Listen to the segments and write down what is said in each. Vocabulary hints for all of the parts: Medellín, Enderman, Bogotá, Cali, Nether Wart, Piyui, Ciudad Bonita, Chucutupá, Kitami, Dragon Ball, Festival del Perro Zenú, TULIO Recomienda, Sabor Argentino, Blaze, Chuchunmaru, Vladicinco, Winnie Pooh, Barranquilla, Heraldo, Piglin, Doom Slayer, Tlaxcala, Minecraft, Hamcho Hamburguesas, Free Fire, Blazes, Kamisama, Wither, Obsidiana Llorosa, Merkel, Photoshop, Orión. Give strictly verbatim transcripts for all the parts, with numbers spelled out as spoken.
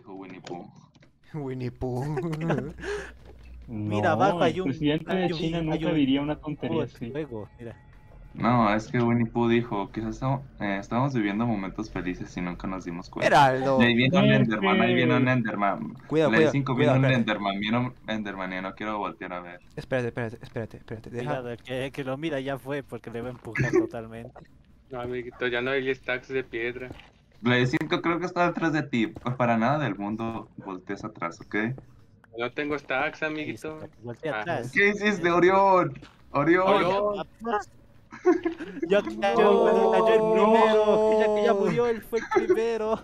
dijo Winnie Pooh. Winnie Pooh. Mira, abajo no, hay un... El presidente de China un, nunca un, diría una tontería así. No, es que Winnie Pooh dijo, quizás estamos, eh, estamos viviendo momentos felices y nunca nos dimos cuenta. Heraldo. Ahí viene un Enderman, ahí viene un Enderman. Cuidado, cuidado. Cuida, viene un Enderman, viene un Enderman y no quiero voltear a ver. Espérate, espérate, espérate, espérate. Deja. Cuidado, que, que lo mira ya fue porque le va a empujar totalmente. No, amiguito, ya no hay stacks de piedra. Blaze, creo que está detrás de ti. Pues para nada del mundo voltees atrás, ¿ok? No tengo stacks, amiguito. Voltea atrás. ¿Qué hiciste, Orión? Orión. Yo que cayó, no, cayó el primero, no. que, ya, que ya murió, él fue el primero.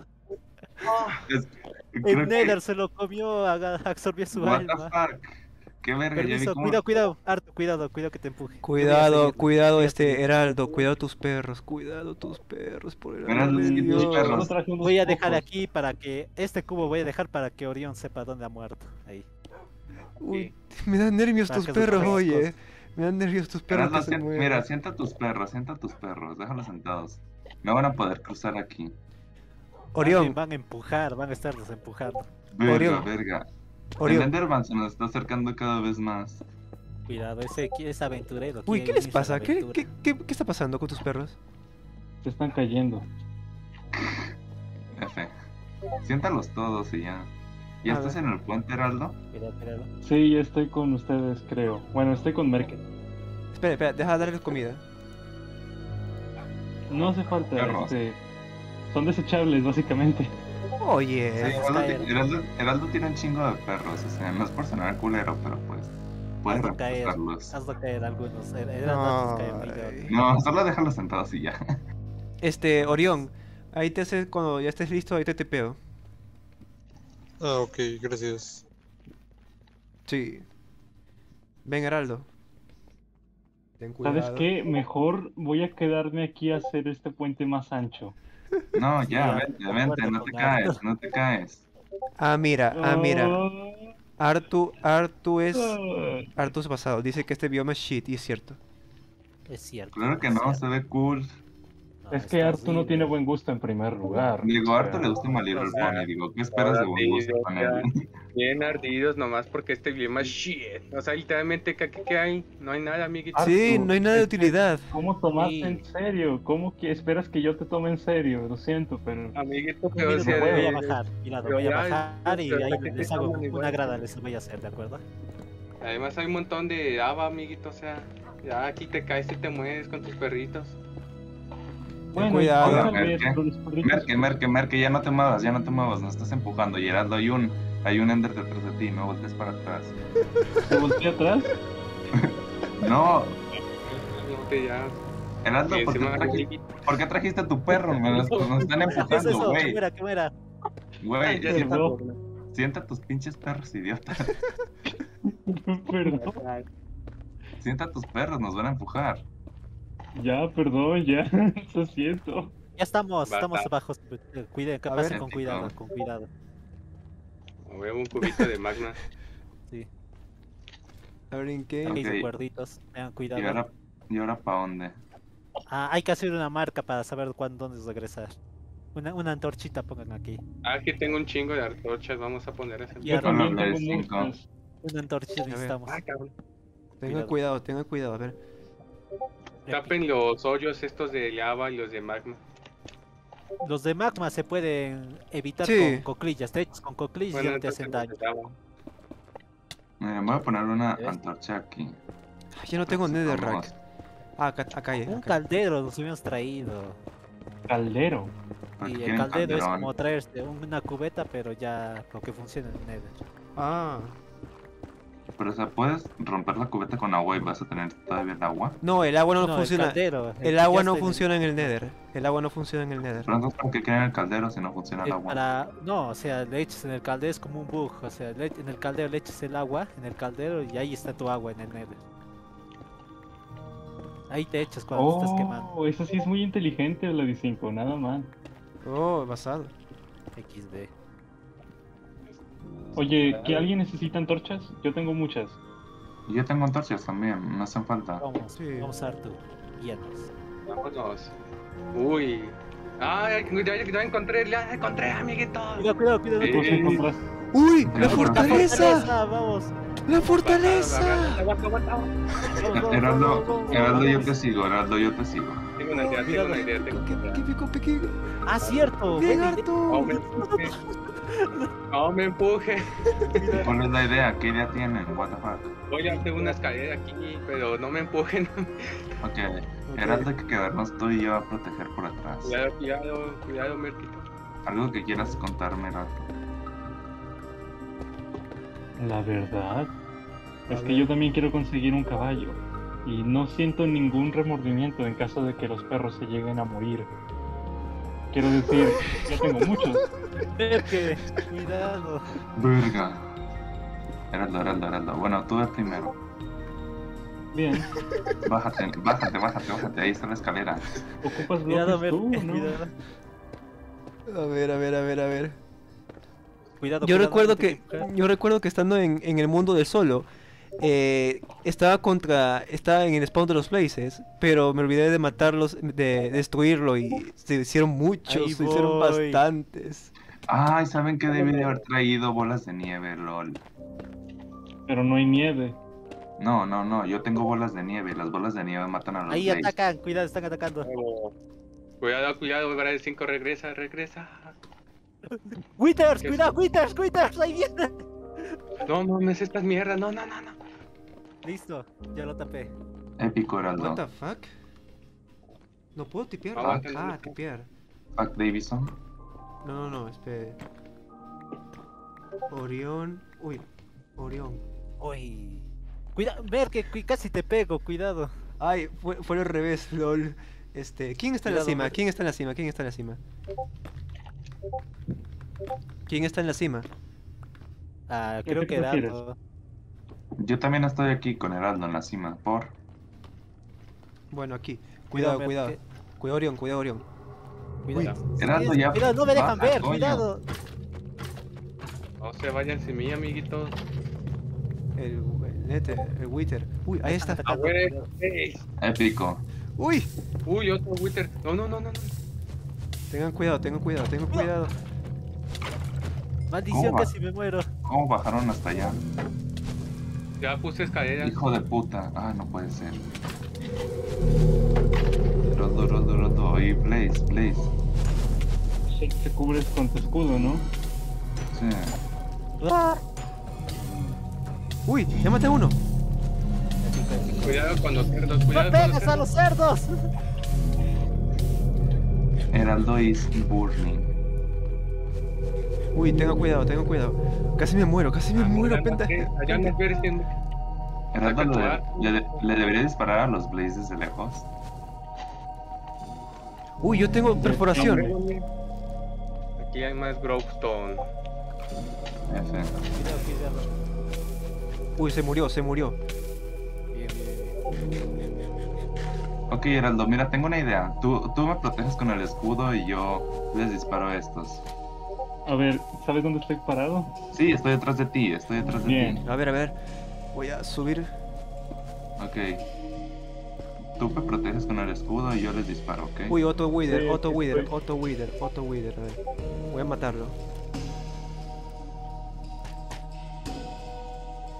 Es, el Nether que... se lo comió, absorbió su What alma. Qué verga, Permiso, cómo... cuidado, cuidado, Artu, cuidado, cuidado que te empuje. Cuidado, cuidado este Heraldo, cuidado tus perros, cuidado tus perros por el amor de Dios. Perros. Voy a dejar aquí para que, este cubo voy a dejar para que Orión sepa dónde ha muerto, ahí. Uy, sí. Me dan nervios para tus perros, oye. Me dan nervios tus perros. Mira, sienta, mira, sienta tus perros, sienta tus perros, déjalos sentados. No van a poder cruzar aquí. Orión. Van a empujar, van a estarlos empujando. Verga, Orión. verga. Orión. El Enderman se nos está acercando cada vez más. Cuidado, ese es aventurero. Uy, ¿qué les pasa? ¿Qué, qué, qué, ¿Qué está pasando con tus perros? Se están cayendo. F. Siéntalos todos y ya. ¿Ya estás en el puente, Heraldo? Sí, ya estoy con ustedes, creo. Bueno, estoy con Merkel. Espera, espera, deja de darles comida. No hace falta, este... son desechables, básicamente. Oye, oh, sí, Heraldo, Heraldo, Heraldo tiene un chingo de perros, o sea, no es por sonar culero, pero pues... puedes reemplazarlos. Hazlo caer algunos, Heraldo, hazlo caer. No, solo déjalos sentados y ya. Este, Orión, ahí te haces, cuando ya estés listo, ahí te tepeo. Ah, ok, gracias. Sí. Ven, Heraldo. Ten cuidado. ¿Sabes qué? Mejor voy a quedarme aquí a hacer este puente más ancho. No, ya, vente, vente, no te caes, no te caes. Ah, mira, ah, mira. Artu, Artu es... Artu es pasado, dice que este bioma es shit, y es cierto. Es cierto. Claro que no, se ve cool. Es que Artu no tiene buen gusto en primer lugar. Digo, a Artu le gusta mal ir al pony, digo, ¿qué esperas de buen gusto con él? Bien ardidos nomás porque este bioma es shit. O sea, literalmente, ¿qué hay? No hay nada, amiguito. Sí, no hay nada de utilidad. ¿Cómo tomaste en serio? ¿Cómo que esperas que yo te tome en serio? Lo siento, pero... Amiguito, pero... Voy a bajar, mira, voy a bajar y ahí les hago una grada, les voy a hacer, ¿de acuerdo? Además hay un montón de haba, amiguito, o sea... Ya aquí te caes y te mueves con tus perritos. Bueno, cuidado, Merkel, Merkel, Merkel, ya no te muevas, ya no te muevas, nos estás empujando. Gerardo, hay un, hay un Ender detrás de ti, no voltees para atrás. ¿Te volteé atrás? No. Gerardo, ¿por, sí, ¿por qué trajiste a tu perro? Me los, nos están empujando, güey. ¿Qué era? ¿Qué era? Güey, ya sienta, sienta tus pinches perros, idiota. Perdón. Sienta a tus perros, nos van a empujar. Ya, perdón, ya, lo siento. Ya estamos, Bata. estamos abajo. Cuiden, pasen con cuidado, con cuidado. Voy a un cubito de magma. Sí. A ver, ¿en qué? Okay. Okay, cuerditos, tengan cuidado. ¿Y ahora, y ahora para dónde? Ah, hay que hacer una marca para saber cuándo dónde regresar. Una, una antorchita pongan aquí. Ah, aquí tengo un chingo de antorchas, vamos a poner esa. Y ahora no, no, una antorchita necesitamos. Ah, tengan cuidado, tengan cuidado, a ver. Tapen los hoyos estos de lava y los de magma. Los de magma se pueden evitar sí. con coclillas, te echas con coclillas bueno, y te hacen daño. Me voy a poner una ¿Ves? antorcha aquí. Ay, yo no tengo nether rack. Ah, acá, acá hay. Un acá. caldero nos hemos traído. ¿Caldero? Y sí, el caldero calderón? es como traerse una cubeta, pero ya lo que funciona en nether. Ah. Pero o sea, puedes romper la cubeta con agua y vas a tener todavía el agua. No, el agua no, no funciona. El, caldero, el, el agua no funciona en el Nether. El agua no funciona en el Nether. Pero entonces, ¿por qué queda en el caldero si no funciona el, el agua? Para... No, o sea, le echas en el caldero, es como un bug. O sea, le... en el caldero le echas el agua, en el caldero y ahí está tu agua en el Nether. Ahí te echas cuando oh, estás quemando. Eso sí es muy inteligente, la Blaze cinco, nada más. Oh, basado. equis de. Oye, ¿que alguien necesita antorchas? Yo tengo muchas. Yo tengo antorchas también, me hacen falta. Vamos, sí. vamos a Artu, guíanos. Vámonos. Uy, Ay, ya encontré, ya encontré, amiguito. Cuidado, cuidado, cuidado. Eh. Uy, la fortaleza. Vamos. La fortaleza. Aguanta, aguanta, aguanta. Heraldo, yo te sigo, Heraldo, yo te sigo. Tengo una idea, tengo una idea. ¿Qué pico, pico? Ah, cierto. Ven, Artu. No me empuje. ¿Cuál es la idea? ¿Qué idea tienen? What the fuck? Voy a hacer una escalera aquí, pero no me empujen. Ok, era de que quedarnos tú y yo a proteger por atrás. Cuidado, cuidado, cuidado, Merquito. Algo que quieras contarme, Rato. La verdad es que yo también quiero conseguir un caballo. Y no siento ningún remordimiento en caso de que los perros se lleguen a morir. Quiero decir, ya tengo muchos. Verga, cuidado. Verga. Heraldo, Heraldo, Heraldo. Bueno, tú eres primero. Bien. Bájate, bájate, bájate, bájate. Ahí está la escalera. Ocupas cuidado, ver, tú, ¿no? Cuidado. A ver, a ver, a ver, a ver. Cuidado. Yo cuidado, recuerdo que, yo recuerdo que estando en, en el mundo del solo, eh, estaba contra, estaba en el spawn de los Blazes, pero me olvidé de matarlos, de destruirlo y se hicieron muchos, se hicieron bastantes. Ay, ¿saben que debe de haber traído bolas de nieve, lol? Pero no hay nieve. No, no, no, yo tengo bolas de nieve, las bolas de nieve matan a los Blazes. Ahí atacan, cuidado, están atacando. Oh. Cuidado, cuidado, el cinco regresa, regresa. Withers, cuidado, Withers, Withers, ahí viene. No, no, no es estas mierdas, no, no, no, no. Listo, ya lo tapé. Épico, Heraldo. What the fuck? No puedo tipear. Ah, ah tipear. Fuck Davison. No, no, no, espere. Orión. Uy, Orión. Uy. Cuidado, ver que cu casi te pego, cuidado. Ay, fue, fue al revés, lol. Este, ¿quién está cuidado, en la cima? Ver. ¿Quién está en la cima? ¿Quién está en la cima? ¿Quién está en la cima? Ah, creo que Heraldo. Yo también estoy aquí con Heraldo en la cima, por... Bueno, aquí. Cuidado, cuidado. Cuidado, que... cuidado Orión, cuidado, Orión. Cuidado. Uy, Heraldo ya... Cuidado, no me dejan ver, coña. Cuidado. No se vayan sin mí, amiguitos. El... el Nether, el Wither. Uy, ahí está. Ah, épico. Uy. Uy, otro Wither. No, no, no, no. Tengan cuidado, tengan cuidado, tengan cuidado. Maldición, casi me muero. ¿Cómo bajaron hasta allá? Ya puse escalera. Hijo de puta. Ah, no puede ser. Roto, roto, roto. Oye, Blaze, Blaze. Shake, te cubres con tu escudo, ¿no? Sí. Ah. Uy, ya maté uno. Cuidado con los cerdos, cuidado. ¡No pegues a los cerdos! Heraldo is burning. Uy, tengo cuidado, tengo cuidado. Casi me muero, casi me ah, muero, penta. Allá no estoy diciendo. ¿Le debería disparar a los Blazes de lejos? Uy, yo tengo perforación. Aquí hay más Grovestone. Uy, se murió, se murió. Bien, bien, bien. Ok, Heraldo, mira, tengo una idea. Tú, tú me proteges con el escudo y yo les disparo a estos. A ver, ¿sabes dónde estoy parado? Sí, estoy detrás de ti, estoy detrás de Bien. ti. A ver, a ver, voy a subir. Ok. Tú me proteges con el escudo y yo les disparo, ¿ok? Uy, Otto Wither, sí, Otto Wither, estoy... Otto Wither, Otto Wither, a ver. Voy a matarlo.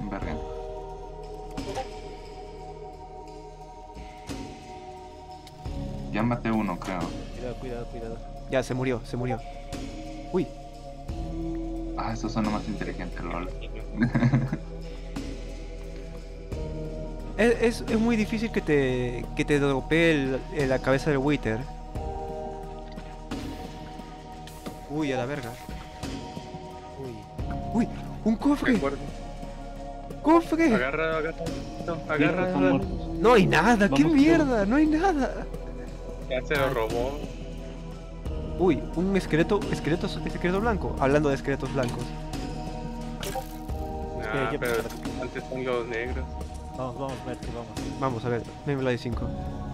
Verga. Ya maté uno, creo. Cuidado, cuidado, cuidado. Ya, se murió, se murió. Uy. Ah, esos son los más inteligentes, lol. es, es, es muy difícil que te, que te dropee el, el, la cabeza del Wither. Uy, a la verga. Uy. Uy, un cofre. ¡Cofre! Agarra, agarra. No, agarra. No hay nada, qué mierda, no hay nada. Ya se lo robó. Uy, un esqueleto, esqueleto, esqueleto blanco. Hablando de esqueletos blancos. Ah, pero antes son los negros. Vamos, vamos, Bertie, vamos. Vamos, a ver, Blaze cinco.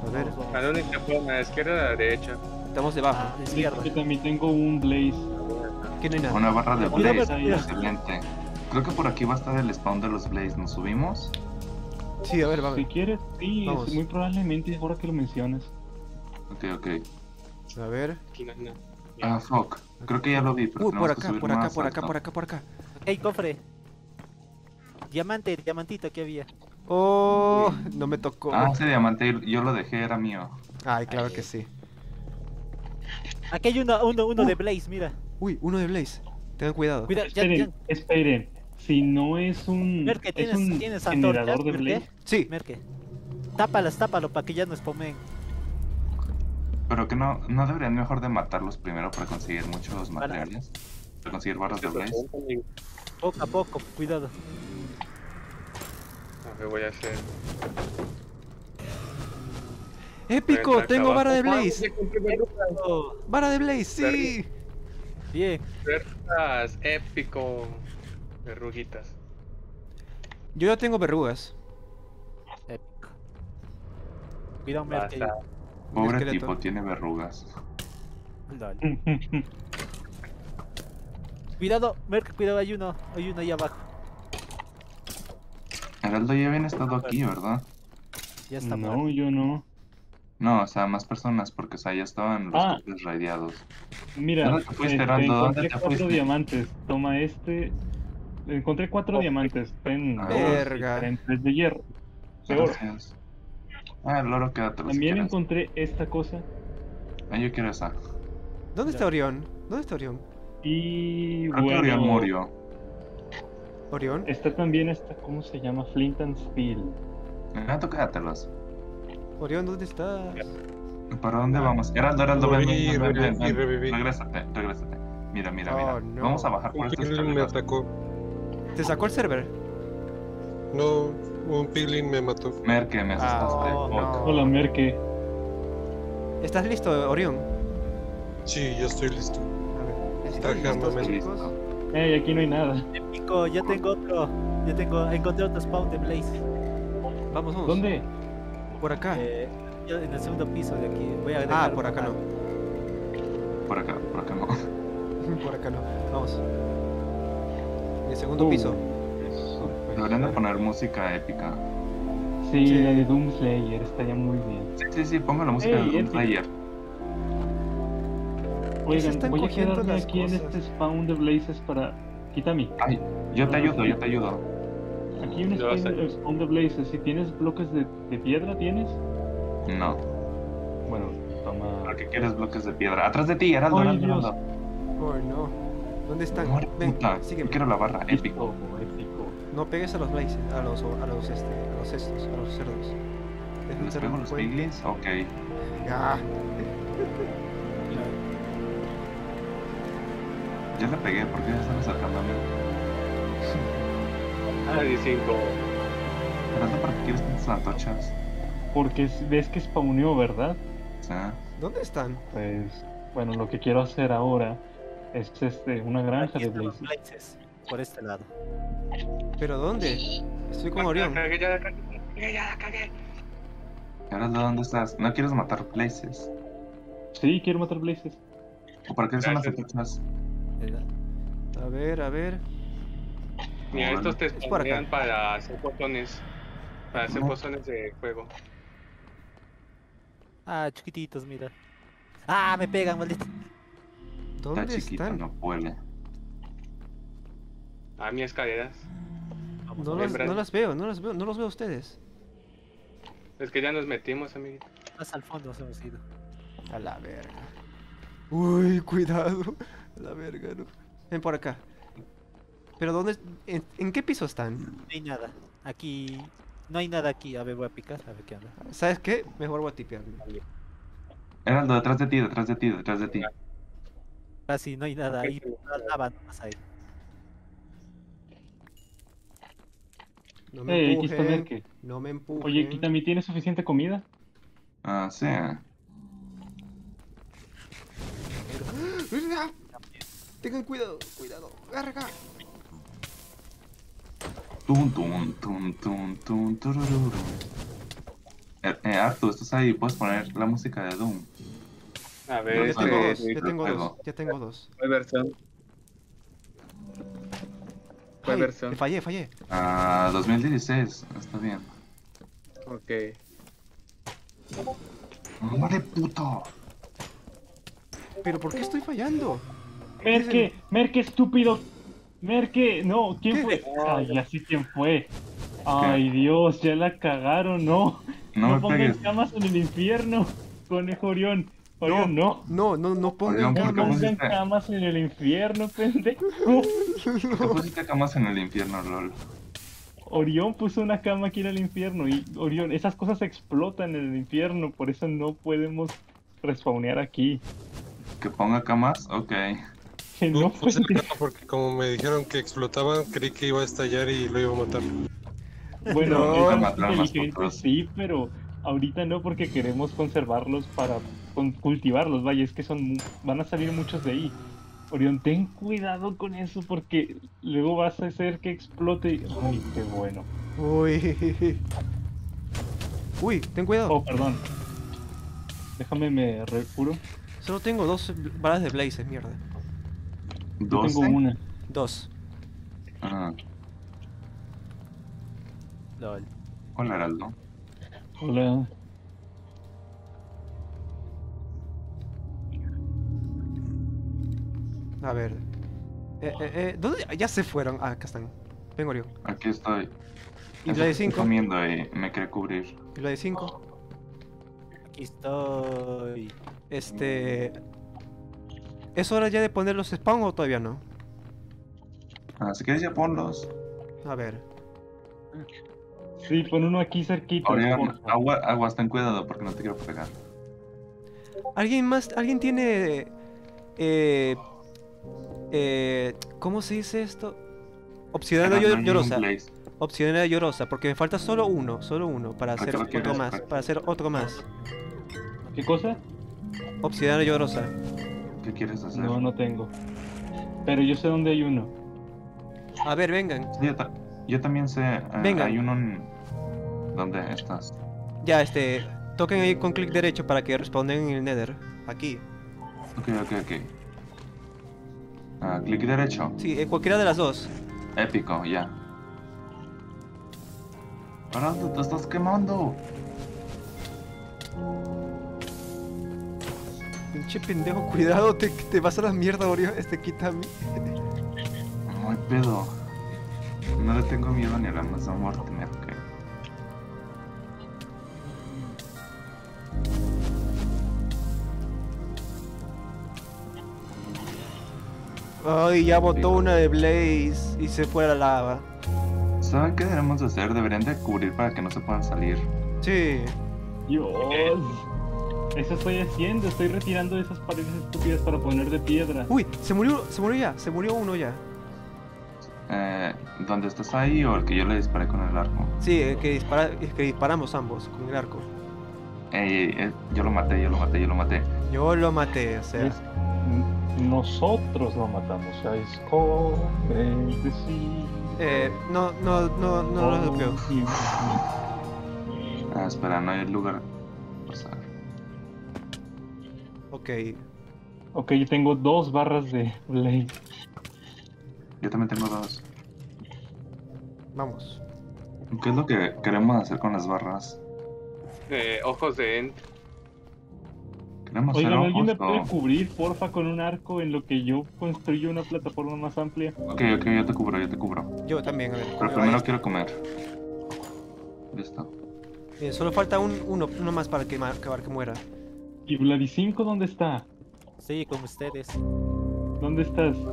A ver. ¿A dónde se pone? ¿A la izquierda o a la derecha? Estamos debajo. Ah, de izquierda. Yo también tengo un Blaze. ¿Qué no hay nada? Una barra de Blaze, excelente. Creo que por aquí va a estar el spawn de los Blaze. ¿Nos subimos? Sí, a ver, vamos. Si quieres, sí, muy probablemente ahora que lo mencionas. Ok, ok. A ver. Aquí no, no. Ah, fuck. Creo que ya lo vi. Pero uh, por acá, por acá, por acá, por acá, por acá. Ey, cofre. Diamante, diamantito que había. Oh, no me tocó. Ah, ese diamante yo lo dejé, era mío. Ay, claro Ay. que sí. Aquí hay uno, uno, uno uh. de Blaze, mira. Uy, uno de Blaze. Tengan cuidado. Cuida, esperen, ya, ya. esperen. Si no es un, Merke, es tienes, un tienes generador Merke? de Blaze. Sí. Merke. Tápalas, tápalo para que ya no spawnen. Pero que no, no deberían mejor de matarlos primero para conseguir muchos materiales. Para conseguir barras de Blaze. Poco a poco, cuidado. ¿Qué voy a hacer? ¡Épico! ¡Tengo vara de Blaze! ¡Vara de Blaze! ¡Sí! Bien. Verrugas, épico. Verruguitas. Yo ya tengo verrugas. Épico. Cuidado, Merkel. Pobre tipo, tiene verrugas. Dale. Cuidado, Merkel, cuidado, hay uno. Hay uno ahí abajo. Heraldo ya habían estado aquí, ¿verdad? Ya está. No, muerto. yo no. No, o sea, más personas, porque o sea, ya estaban los ah. cofres radiados. Mira, ¿dónde te fuiste, Heraldo? ¿Dónde te fuiste? Encontré cuatro diamantes. Toma este. Encontré cuatro oh, diamantes. Ten ah, verga. Ten tres de hierro. De oro. Ah, el oro queda atrás. También si encontré esta cosa. Ah, yo quiero esa. ¿Dónde ya. está Orión? ¿Dónde está Orión? Y Creo bueno. Orión murió. Orión. Está también esta, ¿cómo se llama? Flint and Steel. Ah, tocátelos. Orión, ¿dónde estás? ¿Para dónde vamos? Heraldo, Heraldo, ven, ven, ven, ven, ven, ven. Regrésate, regrésate. Mira, mira, mira. Oh, no. Vamos a bajar por estos escaleras. Me atacó. ¿Te sacó el server? No, un piglin me mató. Merke, me asustaste. Oh, no. Hola, Merke. ¿Estás listo, Orión? Sí, yo estoy listo. A ver, ¿estás listo? Ey, aquí no hay nada. Épico, ya tengo otro. Ya tengo, encontré otro spawn de Blaze. Vamos, vamos. ¿Dónde? Por acá. Eh, yo en el segundo piso de aquí. Voy a ah, por acá no. Por acá, por acá no. Por acá no. Vamos. En el segundo uh, piso. Deberían de poner música épica. Sí, sí, la de Doom Slayer estaría muy bien. Sí, sí, sí, pongan la música hey, de Doom Slayer. Oigan, están voy a quedarme aquí cosas. en este spawn de Blazes para... Kitami. Ay, yo te ayudo, yo te ayudo. Aquí en este spawn de Blazes, si tienes bloques de, de piedra, ¿tienes? No. Bueno, toma... ¿Para qué quieres bloques de piedra? ¡Atrás de ti, Heraldo! ¡Ay, Dios! ¡Oh, no! ¿Dónde están? No, Ven, puta, sígueme. Quiero la barra, épico. épico. No pegues a los Blazes, a los, a los, este, a los estos, a los cerdos. ¿Les pego los piglins? Ok. ¡Ah! Ya le pegué, ¿por qué ya están acercando a mí? Ay, cinco. Heraldo, ¿para qué quieres tantas antorchas? Porque ves que spawneó, ¿verdad? Sí. ¿Dónde están? Pues, bueno, lo que quiero hacer ahora es este, una granja de Blazes. Por este lado. ¿Pero dónde? Estoy con Orión. Ya, ya, ya, cagué. Heraldo, ¿dónde estás? ¿No quieres matar Blazes? Sí, quiero matar Blazes. ¿O para qué son las antorchas? A ver, a ver. Mira, bueno, estos te spawnean para hacer botones. Para hacer no. botones de juego. Ah, chiquititos, mira. Ah, me pegan, maldito. ¿Dónde Está chiquito, están? No puede. Ah, mis escaleras. No las, no las veo, no las veo, no los veo a ustedes. Es que ya nos metimos, amiguito. Más al fondo nos hemos ido. A la verga. Uy, cuidado. La verga, no. Ven por acá. ¿Pero dónde? ¿En, ¿en qué piso están? No hay nada. Aquí. No hay nada aquí. A ver, voy a picar. A ver qué onda. ¿Sabes qué? Mejor voy a tipearme. Heraldo, detrás de ti, detrás de ti, detrás de ti. Casi no hay nada ahí. No lava nomás ahí. No me hey, empujen. Aquí está Merke. No me empujen. Oye, aquí también tiene suficiente comida. Ah, sí. Tengan cuidado, cuidado, verga. Tum, tum, tum, tum, tum, turururu. Eh, eh, Artu, estás ahí, puedes poner la música de Doom. A ver, no, ya, este tengo dos, dos, ya tengo dos, ya tengo dos. ¿Cuál versión? ¿Cuál versión? Fallé, fallé. Ah, dos mil dieciséis, está bien. Ok. ¡Vale, puto! ¿Pero por qué estoy fallando? Merke, el... Merke, estúpido. Merke, no, ¿quién fue? De... Ay, ya sé quién fue. Ay, ¿qué? Dios, ya la cagaron, no. No, no pongan camas en el infierno, conejo Orión. Orión, no. No, no, no, no pongan camas. No camas en el infierno, pendejo. No pusiste camas en el infierno, lol. Orión puso una cama aquí en el infierno y, Orión, esas cosas explotan en el infierno, por eso no podemos respawnear aquí. ¿Que ponga camas? Ok. Que no, no puse cama porque como me dijeron que explotaban, creí que iba a estallar y lo iba a matar. Bueno, no, inteligente, sí, pero ahorita no porque queremos conservarlos para con cultivarlos, vaya, es que son van a salir muchos de ahí. Orión, ten cuidado con eso porque luego vas a hacer que explote. Ay, qué bueno. Uy, uy, ten cuidado. Oh, perdón. Déjame me recuro. Solo tengo dos balas de Blaze, mierda. ¿Dos? Yo tengo una. Dos. Ah. Lol. Hola, Heraldo. Hola. A ver, eh, eh, eh, ¿dónde? Ya se fueron. Ah, acá están. Ven, Orión. Aquí estoy. Y la de cinco. Comiendo ahí, me quiere cubrir. Y la de cinco. Aquí estoy. Este... ¿Es hora ya de poner los spawn o todavía no? Ah, si quieres ya ponlos. A ver. Sí, pon uno aquí cerquita. Orión, agua, agua, ten cuidado porque no te quiero pegar. ¿Alguien más? ¿Alguien tiene... Eh... Eh, ¿cómo se dice esto? Obsidiana Llorosa. Obsidiana Llorosa, porque me falta solo uno, solo uno para hacer otro más, para hacer otro más. ¿Qué cosa? Obsidiana Llorosa. ¿Qué quieres hacer? No, no tengo. Pero yo sé dónde hay uno. A ver, vengan. Sí, yo, ta yo también sé. Eh, vengan. Hay uno en... ¿Dónde estás? Ya, este, toquen ahí con clic derecho para que responden en el Nether. Aquí. Ok, ok, ok. Ah, clic derecho. Sí, eh, cualquiera de las dos. Épico, ya. Yeah. Artu, te estás quemando. Pinche pendejo, cuidado, te, te vas a la mierda, Orión. Este quita a mí. No hay pedo. No le tengo miedo ni a la masa muerte, Merkel. Ay, ya botó una de Blaze y se fue a la lava. ¿Saben qué debemos hacer? Deberían de cubrir para que no se puedan salir. Sí. Dios. Eso estoy haciendo, estoy retirando esas paredes estúpidas para poner de piedra. Uy, se murió, se murió ya, se murió uno ya. Eh, ¿dónde estás ahí o el que yo le disparé con el arco? Sí, el que, dispara, el que disparamos ambos con el arco. Ey, eh, yo lo maté, yo lo maté, yo lo maté. Yo lo maté, o sea... Es... Nosotros lo matamos, o sea, es como decir. Eh, no, no, no, no lo bloqueo. Ah, espera, no hay lugar para pasar. Ok. Ok, yo tengo dos barras de Blaze. Yo también tengo dos. Vamos. ¿Qué es lo que queremos hacer con las barras? Eh, ojos de End. Oigan, ¿alguien me puede cubrir, porfa, con un arco en lo que yo construyo una plataforma más amplia? Ok, ok, yo te cubro, yo te cubro. Yo también, a ver. Pero primero quiero comer. Listo. Bien, solo falta un, uno, uno más para que, que muera. ¿Y Vladicinco dónde está? Sí, con ustedes. ¿Dónde estás? Aquí.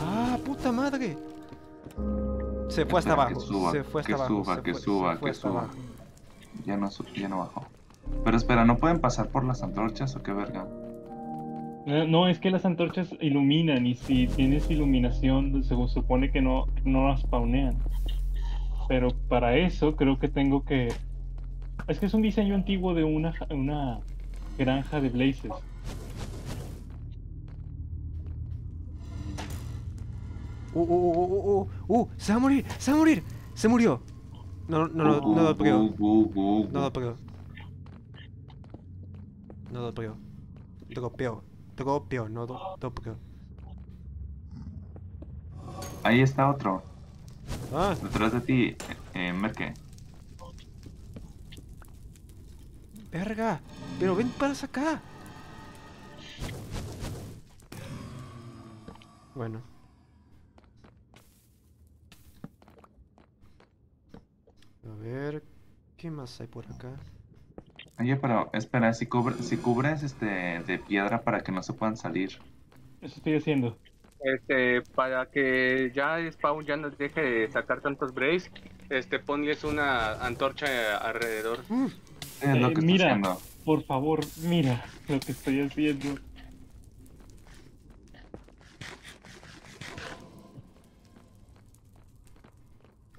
¡Ah, puta madre! Se fue hasta abajo. Se fue hasta abajo. Que suba, que suba, que suba. Ya no, ya no bajó. Pero espera, ¿no pueden pasar por las antorchas o qué verga? No, no, es que las antorchas iluminan y si tienes iluminación se supone que no, no las spawnean. Pero para eso creo que tengo que... Es que es un diseño antiguo de una, una granja de Blazes. Uh, uh, uh, uh, uh, uh, se va a morir, se va a morir, se murió. No, no, no, no, no lo pegó. No lo pegó. No lo pegó. Tropeo. Tropeo, no lo pegó. Ahí está otro. Ah. Detrás de ti, eh, Merke. Verga. Pero ven para acá. Bueno. A ver, ¿qué más hay por acá? Oye, pero espera, si, cubre, si cubres este de piedra para que no se puedan salir. Eso estoy haciendo. Este, para que ya Spawn ya nos deje de sacar tantos Blaze, este, ponles una antorcha alrededor. Mm. Eh, lo que eh, mira, haciendo. Por favor, mira lo que estoy haciendo.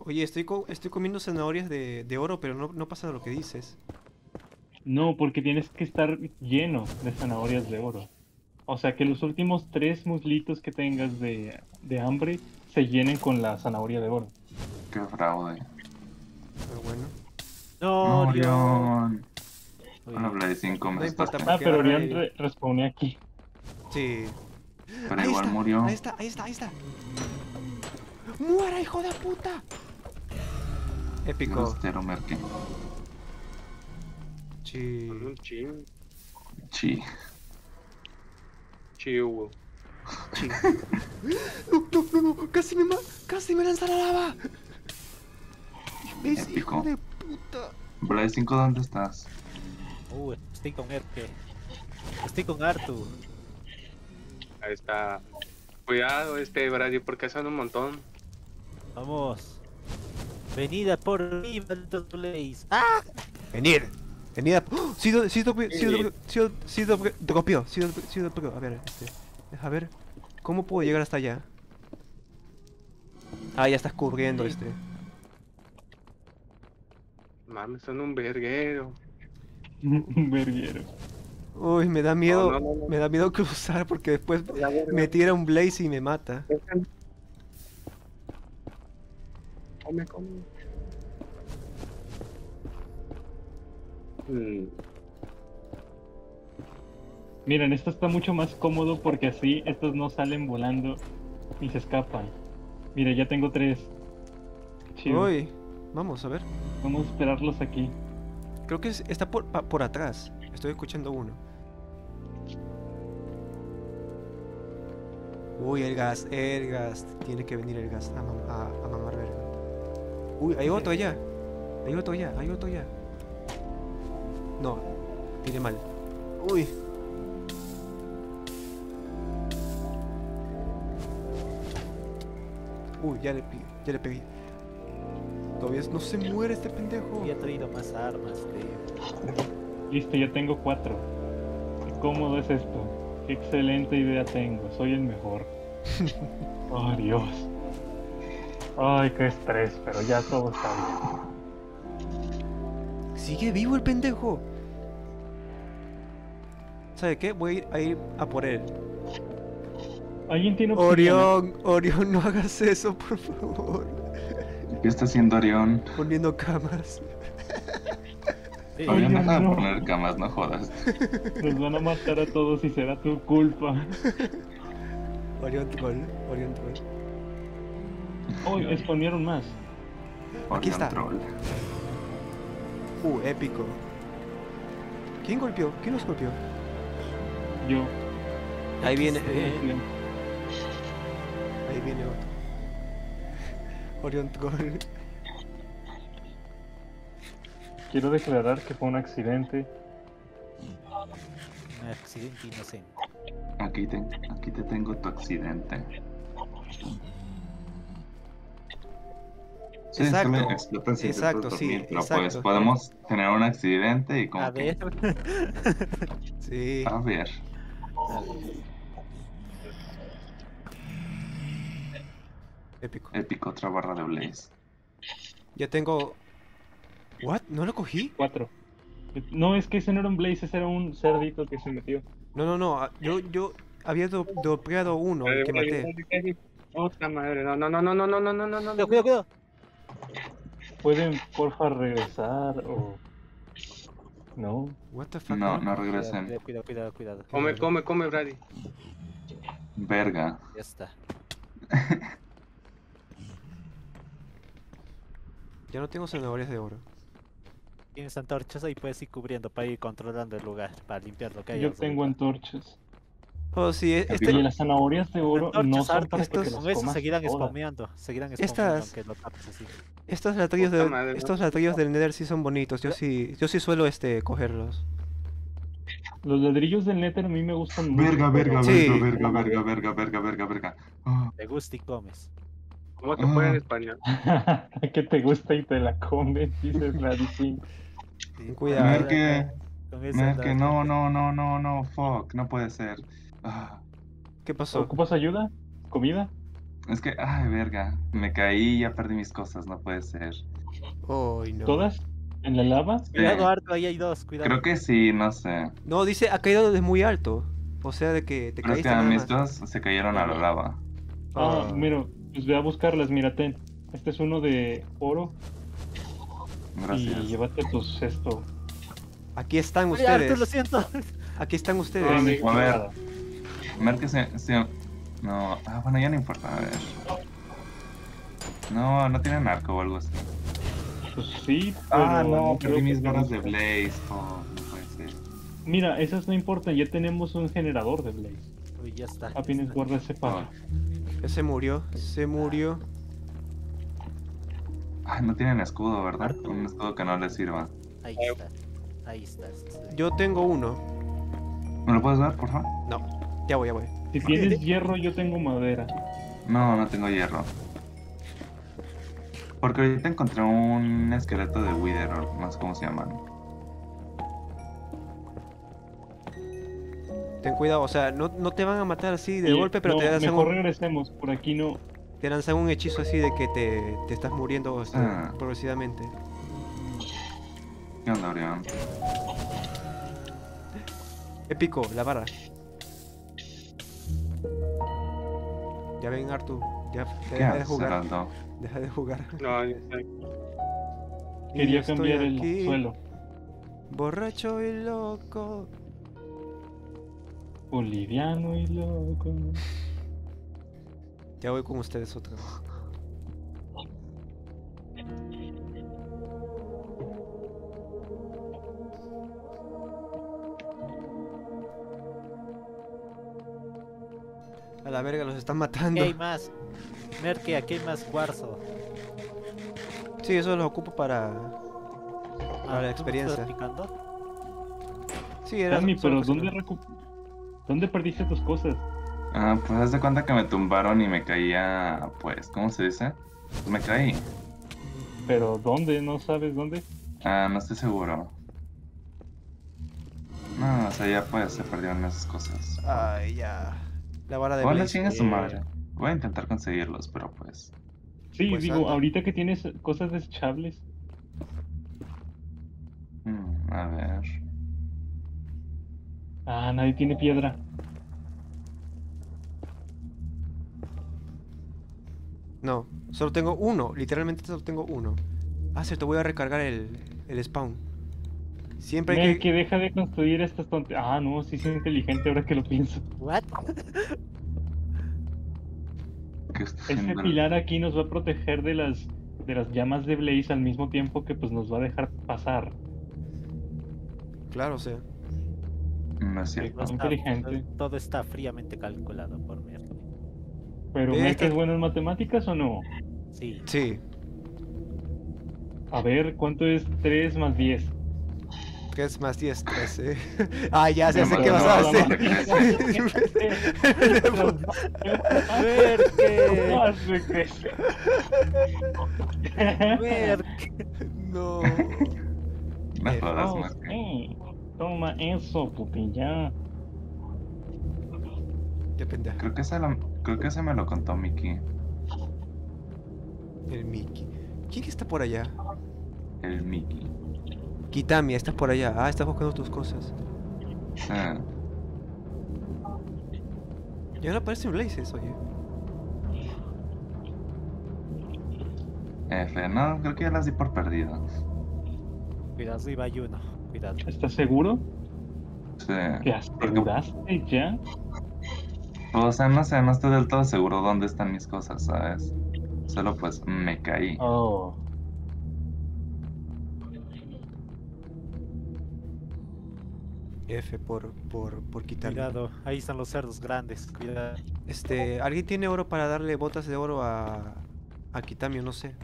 Oye, estoy, co estoy comiendo zanahorias de, de oro, pero no, no pasa lo que dices. No, porque tienes que estar lleno de zanahorias de oro. O sea, que los últimos tres muslitos que tengas de, de hambre se llenen con la zanahoria de oro. Qué fraude. Pero bueno. ¡No, Orión! No hablé de cinco meses. Ah, pero Orión re responde aquí. Sí. Pero ahí igual está, murió. Ahí está, ahí está, ahí está. ¡Muera, hijo de puta! Épico. Rostero, Merkel. Sí. Chi. Chi. Chi, Hugo. Chi. No, no, no, no. Casi me, casi me lanza la lava. Es hijo de puta. Blaze cinco, ¿dónde estás? Uh, estoy con Erke. Estoy con Artu. Ahí está. Cuidado, este, Bradio, porque son un montón. Vamos. Venida por mí, maldito Blaze. ¡Ah! Venid. Venida. ¡Oh! Sí, sí, sí, sí, copio. Sí, sí, a ver, este. Deja ver. ¿Cómo puedo llegar hasta allá? Ah, ya estás cubriendo, este. Mames, son un verguero. Un verguero. Uy, me da miedo. No, no, no, no. Me da miedo cruzar porque después me tira un Blaze y me mata. Come, come. Hmm. Miren, esto está mucho más cómodo porque así estos no salen volando y se escapan. Mira, ya tengo tres. Chido. Uy, vamos a ver. Vamos a esperarlos aquí. Creo que está por, por atrás. Estoy escuchando uno. Uy, el gas, el gas. Tiene que venir el gas a, mam a, a mamar verga. Uy, hay otro allá. Hay otro allá, hay otro allá. No, tiré mal. Uy. Uy, ya le pegué, ya le pegué. Todavía no se muere este pendejo. Ya he traído más armas, tío. Listo, ya tengo cuatro. Qué cómodo es esto. Qué excelente idea tengo. Soy el mejor. Oh, Dios. Ay, qué estrés, pero ya todo está bien. Sigue vivo el pendejo. ¿Sabe qué? Voy a ir a, ir a por él. ¿Alguien tiene opción? Orión, Orión, no hagas eso, por favor. ¿Qué está haciendo Orión? Poniendo camas. Sí. Orión, deja de poner camas, no jodas. Nos van a matar a todos y será tu culpa. Orión troll, Orión troll. Uy, oh, exponieron más. Orión. Aquí está. Troll. Uh, épico. ¿Quién golpeó? ¿Quién los golpeó? Yo. Ahí viene. Eh, eh. Ahí viene otro. Orión troll. Quiero declarar que fue un accidente. Un accidente inocente. Aquí te, aquí te tengo tu accidente. Sí, exacto, exacto, sí, exacto, dormir, pero exacto. Pues podemos tener un accidente y como a que... ver. Sí. A ver. A ver. Épico. Épico, otra barra de Blaze. Ya tengo... ¿What? ¿No lo cogí? Cuatro. No, es que ese no era un Blaze, ese era un cerdito que se metió. No, no, no, yo, yo había do dopeado uno, el que maté. Puta madre, no, no, no, no, no, no, no, no, no, no, no. Cuidado, cuidado. ¿Pueden, porfa, regresar o...? No. What the fuck? No, no regresen. Cuidado, cuidado, cuidado, cuidado. Come, come, come, Brady. Verga. Ya está. Ya no tengo zanahorias de oro. Tienes antorchas ahí, puedes ir cubriendo para ir controlando el lugar, para limpiar lo que hay. Yo tengo lugar. Antorchas. Oh, sí, este... Y las zanahorias seguro las no son para estos... que los comas seguirán spameando, seguirán spameando estas... aunque lo tapes así. Estos ladrillos, de... madre, estos ladrillos del Nether sí son bonitos, yo sí, yo sí suelo este, cogerlos. Los ladrillos del Nether a mí me gustan verga, mucho. Verga, sí. verga, verga, verga, verga, verga, verga, verga. Te gusta y comes. ¿Cómo te ah. puede en español? Que te gusta y te la comes, dices la distinta. Sí, cuidado. Merkel, Merkel, no, no, no, no, no, fuck, no puede ser. Ah. ¿Qué pasó? ¿Ocupas ayuda? ¿Comida? Es que, ay, verga, me caí y ya perdí mis cosas, no puede ser. Oh, no. ¿Todas? ¿En la lava? Sí. Cuidado, Artu, ahí hay dos, cuidado. Creo que sí, no sé. No, dice, ha caído desde muy alto. O sea, de que te Pero caíste. Es que mis dos se cayeron a la lava. Ah, oh. mira, pues ve a buscarlas, mira, ten. Este es uno de oro. Gracias. Y llévate tus esto. Aquí están ustedes. Ay, Artu, lo siento. Aquí están ustedes. Ay, amigo, a ver. Merkel se, se... No, ah, bueno, ya no importa, a ver. No, no tienen arco o algo así. Pues sí, pero... Ah, no, perdí mis barras de Blaze. Oh, no puede ser. Mira, esas no importan, ya tenemos un generador de Blaze. Uy, ya está. Apenas guarda ese palo. Oh. Se murió, se murió. Ah, no tienen escudo, ¿verdad? Artu. Un escudo que no les sirva. Ahí está, ahí está. Yo tengo uno. ¿Me lo puedes dar, por favor? No. Ya voy, ya voy. Si tienes hierro, yo tengo madera. No, no tengo hierro. Porque ahorita encontré un esqueleto de Wither, o no sé cómo se llaman. Ten cuidado, o sea, no, no te van a matar así de sí, golpe, pero no, te lanzan mejor un... regresemos, por aquí no... Te lanzan un hechizo así de que te, te estás muriendo o sea, ah. progresivamente. ¿Qué onda, Orión? Épico, la barra. Ya ven, Artu, ya deja de jugar. Heraldo? Deja de jugar. No, yo estoy... Quería cambiar aquí, el suelo. Borracho y loco. Boliviano y loco. Ya voy con ustedes otra vez. A la verga, los están matando. ¿Qué hay más? Merkel, aquí hay más cuarzo. Sí, eso lo ocupo para... Para ah, la experiencia. ¿Picando? Sí, era... Sammy, pero ¿dónde, recu... ¿dónde perdiste tus cosas? Ah, pues haz de cuenta que me tumbaron y me caía... Pues, ¿cómo se dice? Pues me caí. ¿Pero dónde? ¿No sabes dónde? Ah, no estoy seguro. No, o sea, ya pues, se perdieron esas cosas. Ay, ya... La vara de Blaze. Chinga su madre. Voy a intentar conseguirlos, pero pues... Sí, pues digo, anda. Ahorita que tienes cosas desechables. Mm, a ver... Ah, nadie tiene piedra. No, solo tengo uno. Literalmente solo tengo uno. Ah, cierto, voy a recargar el, el spawn. Siempre hay que... que deja de construir estas tonterías. Ah, no, sí soy inteligente ahora que lo pienso. What? Este pilar aquí nos va a proteger de las de las llamas de Blaze al mismo tiempo que pues nos va a dejar pasar. Claro, o sea. No es cierto. Está, inteligente. Todo está fríamente calculado por Merkel. ¿Pero Merkel este... es bueno en matemáticas o no? Sí. Sí. A ver, ¿cuánto es tres más diez? tres más diez, trece. Ah, ya sé, sé qué vas a hacer. Merkel. Merkel. No. No jodas, Merkel. Toma eso, putilla. Qué pendejo. Creo que, ese lo, creo que ese me lo contó Mickey. El Mickey. ¿Quién está por allá? El Mickey. Kitami, estás por allá. Ah, estás buscando tus cosas. Ah. Y ahora aparecen Blazes, oye. F, no, creo que ya las di por perdidas. Cuidado, iba uno. Cuidado. ¿Estás seguro? Sí. ¿Te aseguraste porque... ya? O sea, no sé, no estoy del todo seguro dónde están mis cosas, ¿sabes? Solo pues me caí. Oh. F por, por, por quitarlo. Cuidado, ahí están los cerdos grandes, cuidado. Este, ¿alguien tiene oro para darle botas de oro a, a Kitamio? No sé.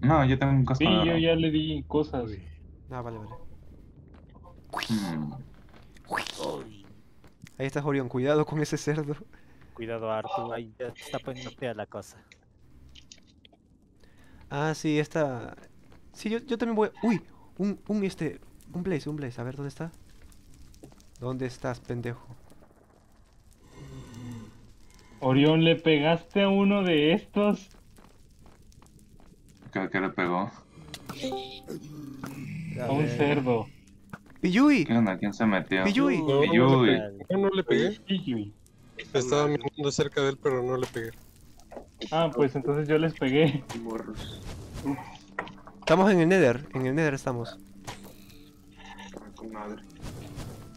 No, yo tengo un casco. Sí, yo ya le di cosas. Ah, vale, vale. Hmm. Ahí estás, Orión, cuidado con ese cerdo. Cuidado, Artu, ahí ya te está poniendo fea la cosa. Ah, sí, esta... Sí, yo, yo también voy... Uy, un, un este... Un Blaze, un Blaze, a ver, ¿dónde está? ¿Dónde estás, pendejo? Orión, ¿le pegaste a uno de estos? Creo que le pegó. A un cerdo. ¡Piyui! ¿Qué onda? ¿Quién se metió? ¡Piyui! No, ¡Piyui! No, no le pegué. Piyui. Estaba mirando cerca de él, pero no le pegué. Ah, pues entonces yo les pegué. Estamos en el Nether, en el Nether estamos.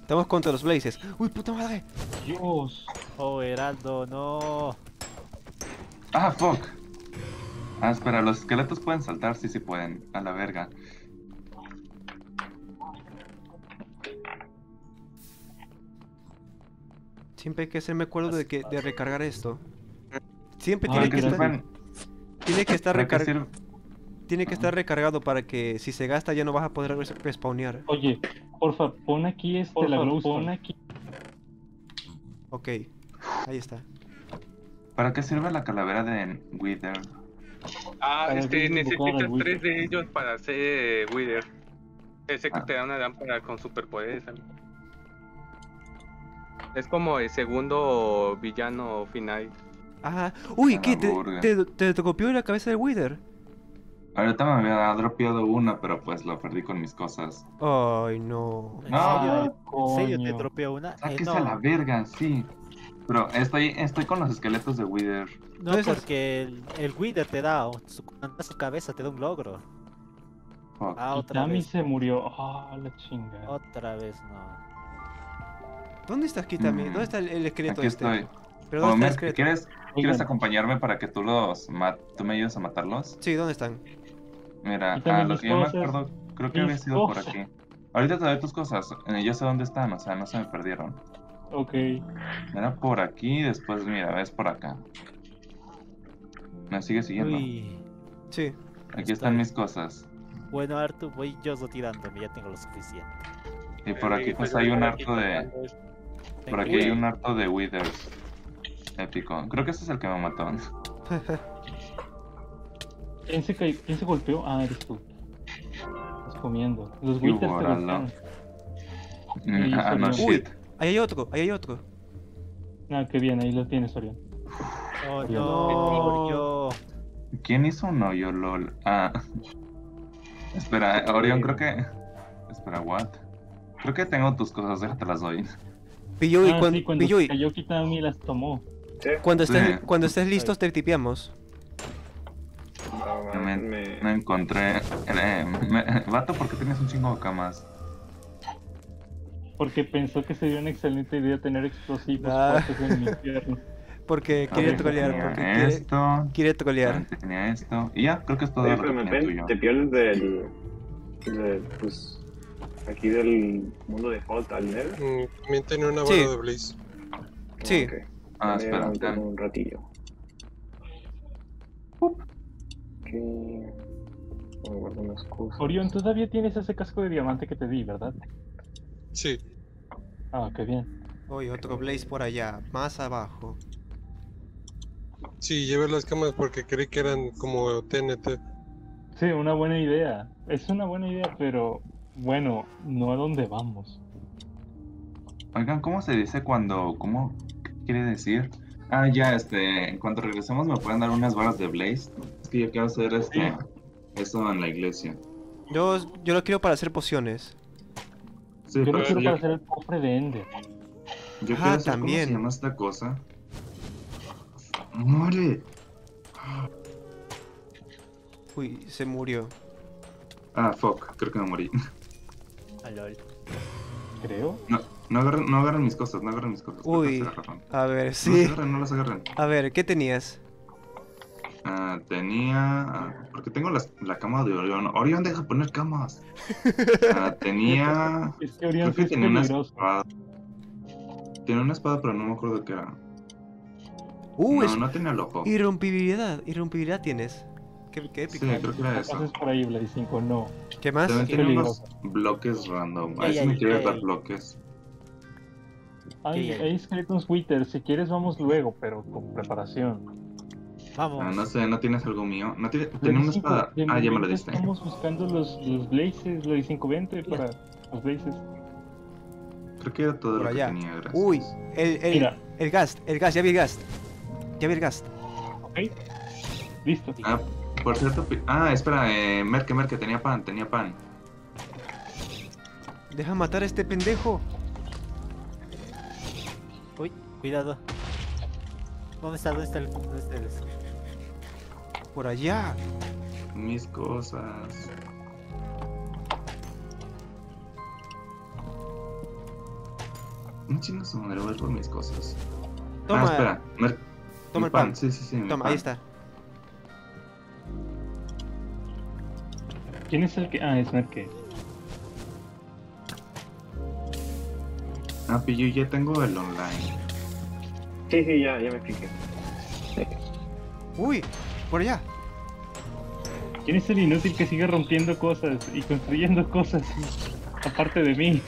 Estamos contra los Blazes. ¡Uy, puta madre! ¡Dios! Oh, Heraldo, no. ¡Ah, fuck! Ah, espera, los esqueletos pueden saltar, sí, sí pueden. A la verga. Siempre hay que hacerme acuerdo de, que, de recargar esto. Siempre tiene que estar... Tiene que estar recargado. Tiene que estar recargado para que si se gasta ya no vas a poder respawnear. Oye, porfa, pon aquí este porfa, la luz. Pon aquí. Ok, ahí está. ¿Para qué sirve la calavera de Wither? Ah, para este, necesitas tres de ellos para hacer Wither. Ese que ah. te da una lámpara con superpoderes también. Es como el segundo villano final. Ajá. Uy, ¿qué? ¿Te, te, te, te copió la cabeza del Wither? Ahorita me había dropeado una, pero pues lo perdí con mis cosas. Ay, no. No. ¿En serio te dropeó una? Sáquese a la verga, sí. Pero estoy, estoy con los esqueletos de Wither. No, es porque el, el Wither te da, su, su cabeza te da un logro. Fuck. Ah, otra Kitami vez. se murió. Ah, oh, la chinga. Otra vez, no. ¿Dónde estás, Kitami? Mm. ¿Dónde está el, el esqueleto Aquí este? Estoy. Pero ¿dónde está el ¿Quieres, ¿quieres acompañarme para que tú los mat tú me ayudes a matarlos? Sí, ¿dónde están? Mira, ah, lo que yo me acuerdo, creo que había sido por aquí. Ahorita te doy tus cosas, eh, yo sé dónde están, o sea, no se me perdieron. Ok. Era por aquí, después mira, ves por acá. ¿Me sigue siguiendo? Uy. Sí. Aquí están mis cosas. Bueno, Artu, voy yo tirándome, ya tengo lo suficiente. Y por aquí pues hay un harto de... Por aquí hay un harto de Withers. Épico. Creo que ese es el que me mató. ¿Quién se, ¿Quién se golpeó? Ah, eres tú. Estás comiendo. Los Withers te golpearon. Mm, ah, no, shit. Ahí hay otro, ahí hay otro. Ah, qué bien, ahí lo tienes, Orión. Oh, no. ¿Quién hizo un hoyo, lol? Ah. Espera, Orión, creo que... Espera, what? Creo que tengo tus cosas, déjatelas hoy. Piyui, ah, cuando, sí, cuando Piyui. Cayó Kitami las tomó. Cuando estés, sí. cuando estés listos te tipeamos. No, me, me encontré... Eh, me, vato, ¿por qué tienes un chingo de camas? Porque pensó que sería una excelente idea tener explosivos ah. fuertes en el infierno. Porque quiere ver, trolear, porque quiere, esto, quiere trolear. Tenía esto, y ya, creo que es todo sí, lo que tenía tuyo. Te pierdes del... De, pues... Aquí del mundo de Holt al Nether. También tenía una bala sí. de Blaze. Sí. Okay. Ah, espera. Un ratillo. Uh. Okay. Voy a guardar unas cosas. Orión, todavía tienes ese casco de diamante que te di, ¿verdad? Sí. Ah, qué bien. Oye, otro Blaze por allá, más abajo. Sí, llevé las camas porque creí que eran como T N T. Sí, una buena idea. Es una buena idea, pero... Bueno, no a dónde vamos. Oigan, ¿cómo se dice cuando...? ¿Cómo? ¿Qué quiere decir? Ah, ya, este... En cuanto regresemos me pueden dar unas varas de Blaze. Es que yo quiero hacer este... Eso en la iglesia. Yo... Yo lo quiero para hacer pociones. Sí, yo lo quiero yo... para hacer el cofre de Ender. Yo ah, quiero hacer, también. ¿Cómo se llama esta cosa? ¡Muere! Uy, se murió. Ah, fuck. Creo que me morí. Creo. No, no agarren, no agarren mis cosas, no agarren mis cosas. Uy, no las agarren. A ver, sí. No las agarren, no las agarren. A ver, ¿qué tenías? Uh, tenía... Uh, porque tengo las, la cama de Orión. Orión, deja poner camas. Uh, tenía... Es que Orión creo que tenía una espada. Tenía una espada, pero no me acuerdo qué era. Uh, no, es... no tenía loco. Irrompibilidad. Irrompibilidad tienes. Qué, qué épico. Sí, creo que era eso. Es por ahí, Blaze cinco, no. ¿Qué más? También tenía unos bloques random. Ahí se me quiere dar bloques. Hay, hay esqueletos Wither, si quieres vamos luego, pero con preparación. Vamos. Ah, no sé, ¿no tienes algo mío? No tiene, tiene una espada. Ah, ya me lo diste. Estamos buscando los, los blazes, los cinco veinte para los blazes. Creo que era todo por lo allá. Que tenía, gracias. Uy, el, el, el, el gas, el gas, ya vi el gas. Ya vi el gas. Ok, listo. Ah, por cierto, ah, espera, eh, Merkel, Merkel, tenía pan, tenía pan. Deja matar a este pendejo. Uy, cuidado. ¿Dónde está? ¿Dónde está el...? ¿Dónde está el...? Por allá. Mis cosas. Un chingo se me voy por mis cosas. Toma. Ah, espera. Mer... Toma el pan. pan. Sí, sí, sí. Toma, pan. Ahí está. ¿Quién es el que...? Ah, es Merkel. Ah, pillo, ya tengo el online. Sí, sí, ya, ya me expliqué. Sí. Uy, por allá. ¿Quién es el inútil que sigue rompiendo cosas y construyendo cosas? Aparte de mí.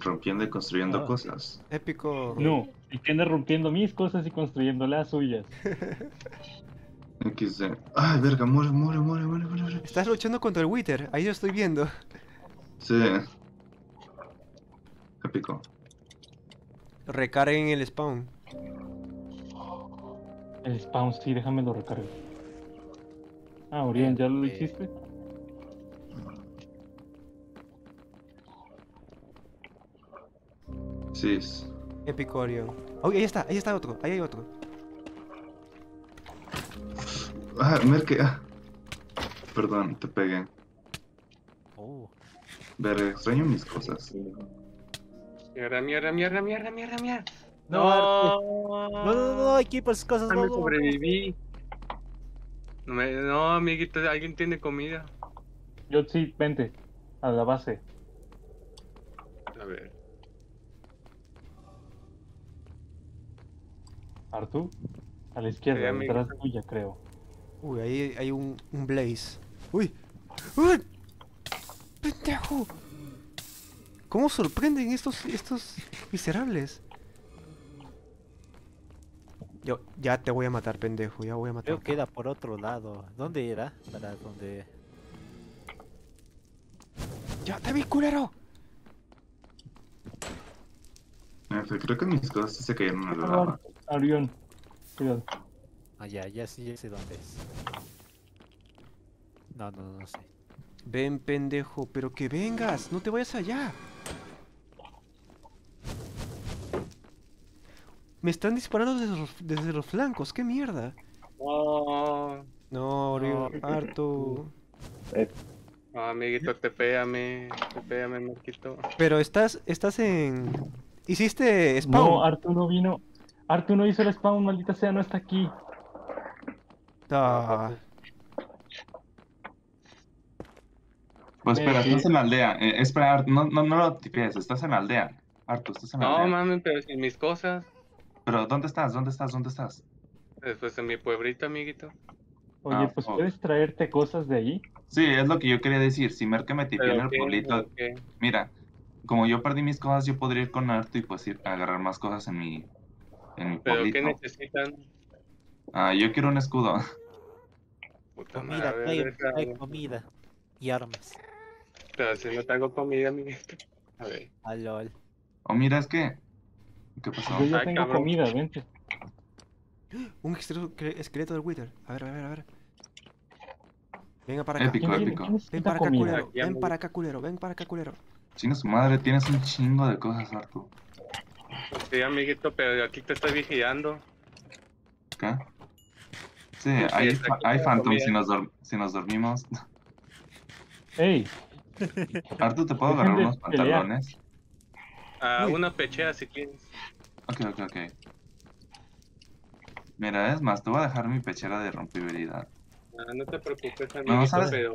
Rompiendo y construyendo oh, cosas. Épico. No, el que anda rompiendo mis cosas y construyendo las suyas. equis de. Ay, verga, muere, muere, muere, muere, muere. Estás luchando contra el Wither, ahí lo estoy viendo. Sí. Épico. Recarguen el spawn. El spawn, sí, déjame lo recargo. Ah, Orión, ¿ya lo hiciste? Sí. Épico, Orión. Oh, ahí está, ahí está otro, ahí hay otro. Ah, Merkel. Perdón, te pegué. Oh. Verga, extraño mis cosas. Mierda, mierda, mierda, mierda, mierda, mierda. No, no, no, no, no, aquí pues cosas no. No me sobreviví. No, me, no, amiguito, alguien tiene comida. Yo sí, vente, a la base. A ver. Artu, a la izquierda, sí, detrás de tuya, creo. Uy, ahí hay un, un Blaze. Uy, uy. ¡Pendejo! ¿Cómo sorprenden estos estos miserables? Yo ya te voy a matar, pendejo, ya voy a matar. Creo que era por otro lado. ¿Dónde era? Para donde... ¡Ya te vi, culero! Creo que mis cosas se cayeron al lado. Orión, cuidado. Ah, ya, ya sí, ya sé dónde es. No, no, no sé. Ven, pendejo, pero que vengas, no te vayas allá. Me están disparando desde los, desde los flancos, qué mierda. Oh. No, Orión, no. Artu. No, amiguito, tepéame, tepéame, Marquito. Pero estás, estás en... ¿Hiciste spawn? No, Artu no vino. Artu no hizo el spawn, maldita sea, no está aquí. Ah. Pues espera, eh, estás en la aldea. Eh, espera, no, no, no lo tipees, estás en la aldea. Artu, estás en la no, aldea. No, mami, pero sin mis cosas. Pero, ¿dónde estás? ¿Dónde estás? ¿Dónde estás? Después en mi pueblito, amiguito. Oye, ah, pues, oh. ¿puedes traerte cosas de allí? Sí, es lo que yo quería decir. Si Merkel me tipeó en el pueblito... Okay. Mira, como yo perdí mis cosas, yo podría ir con Artu y pues ir a agarrar más cosas en mi, en mi ¿Pero pueblito. ¿Pero qué necesitan? Ah, yo quiero un escudo. Puta comida, madre, hay, ver, hay comida y armas. Pero si no tengo comida, amiguito. A ver. Ah, lol. Oh, mira, es que... ¿Qué pasó? Yo ya Ay, tengo cabrón. comida, vente. Un esqueleto del Wither. A ver, a ver, a ver. Venga para acá. Épico, épico. Ven para acá, culero. Ven para acá, culero. Ven para acá, culero. Chinga su madre, tienes un chingo de cosas, Artu. Sí, amiguito, pero aquí te estoy vigilando. ¿Qué? Sí, sí hay, fa hay Phantom si nos, si nos dormimos. ¡Ey! Artu, ¿te puedo agarrar unos pantalones? Ah, una pechea si quieres. Ok, ok, ok. Mira, es más, te voy a dejar mi pechera de irrompibilidad. No, no te preocupes, amigo, no, ¿sabes? Pero...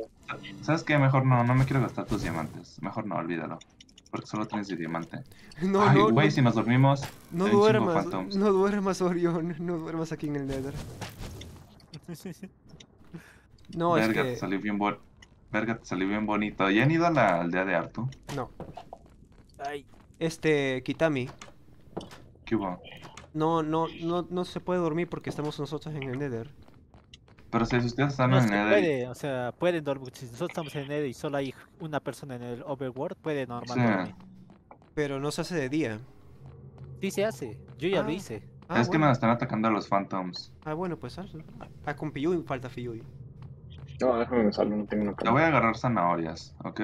¿Sabes qué? Mejor no, no me quiero gastar tus diamantes. Mejor no, olvídalo. Porque solo tienes el diamante. No, ay, güey, no, no, si nos dormimos... No duermas, no duermas, Orión. No duermas aquí en el Nether. No, verga, es que... te salió bien bo... Verga, te salió bien bonito. ¿Ya han ido a la aldea de Artu? No. Ay. Este, Kitami. ¿Qué hubo? No, no, no, no se puede dormir porque estamos nosotros en el Nether. Pero si ustedes están no, en el Nether... Puede, o sea, puede dormir. Si nosotros estamos en el Nether y solo hay una persona en el Overworld, puede normalmente. Sí. Pero no se hace de día. Sí se hace, yo ya ah. lo hice. Ah, es bueno. que nos están atacando a los Phantoms. Ah, bueno, pues a con Piyui falta Fiyui. No, déjame me salgo, no tengo nada. Te voy a agarrar zanahorias, ¿ok?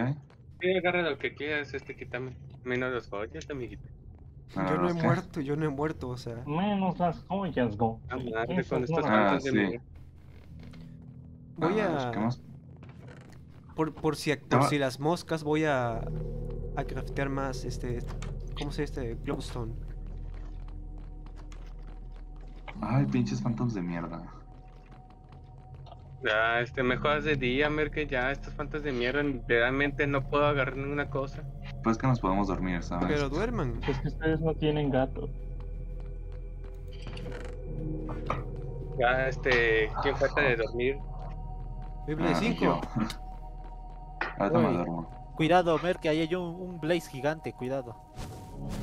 Sí, agarra lo que quieras, este, quítame. Menos las joyas, amiguito. No, yo no he ¿qué? muerto, yo no he muerto, o sea. Menos las joyas, go. Ah, madre, con estas ah, sí. de Voy ah, a... ¿Qué más? Por, por, si, por si las moscas voy a... A craftear más, este... ¿Cómo se dice este? Glowstone. Ay, pinches phantoms de mierda. Ya, este, mejoras de día, Merkel, ya, estos fantas de mierda, realmente no puedo agarrar ninguna cosa. Pues que nos podemos dormir, ¿sabes? Pero duerman. Es que ustedes no tienen gato. Ya, este, ¿quién falta de dormir? Bible cinco. Ahorita me duermo. Cuidado, Merkel, ahí hay un, un Blaze gigante, cuidado.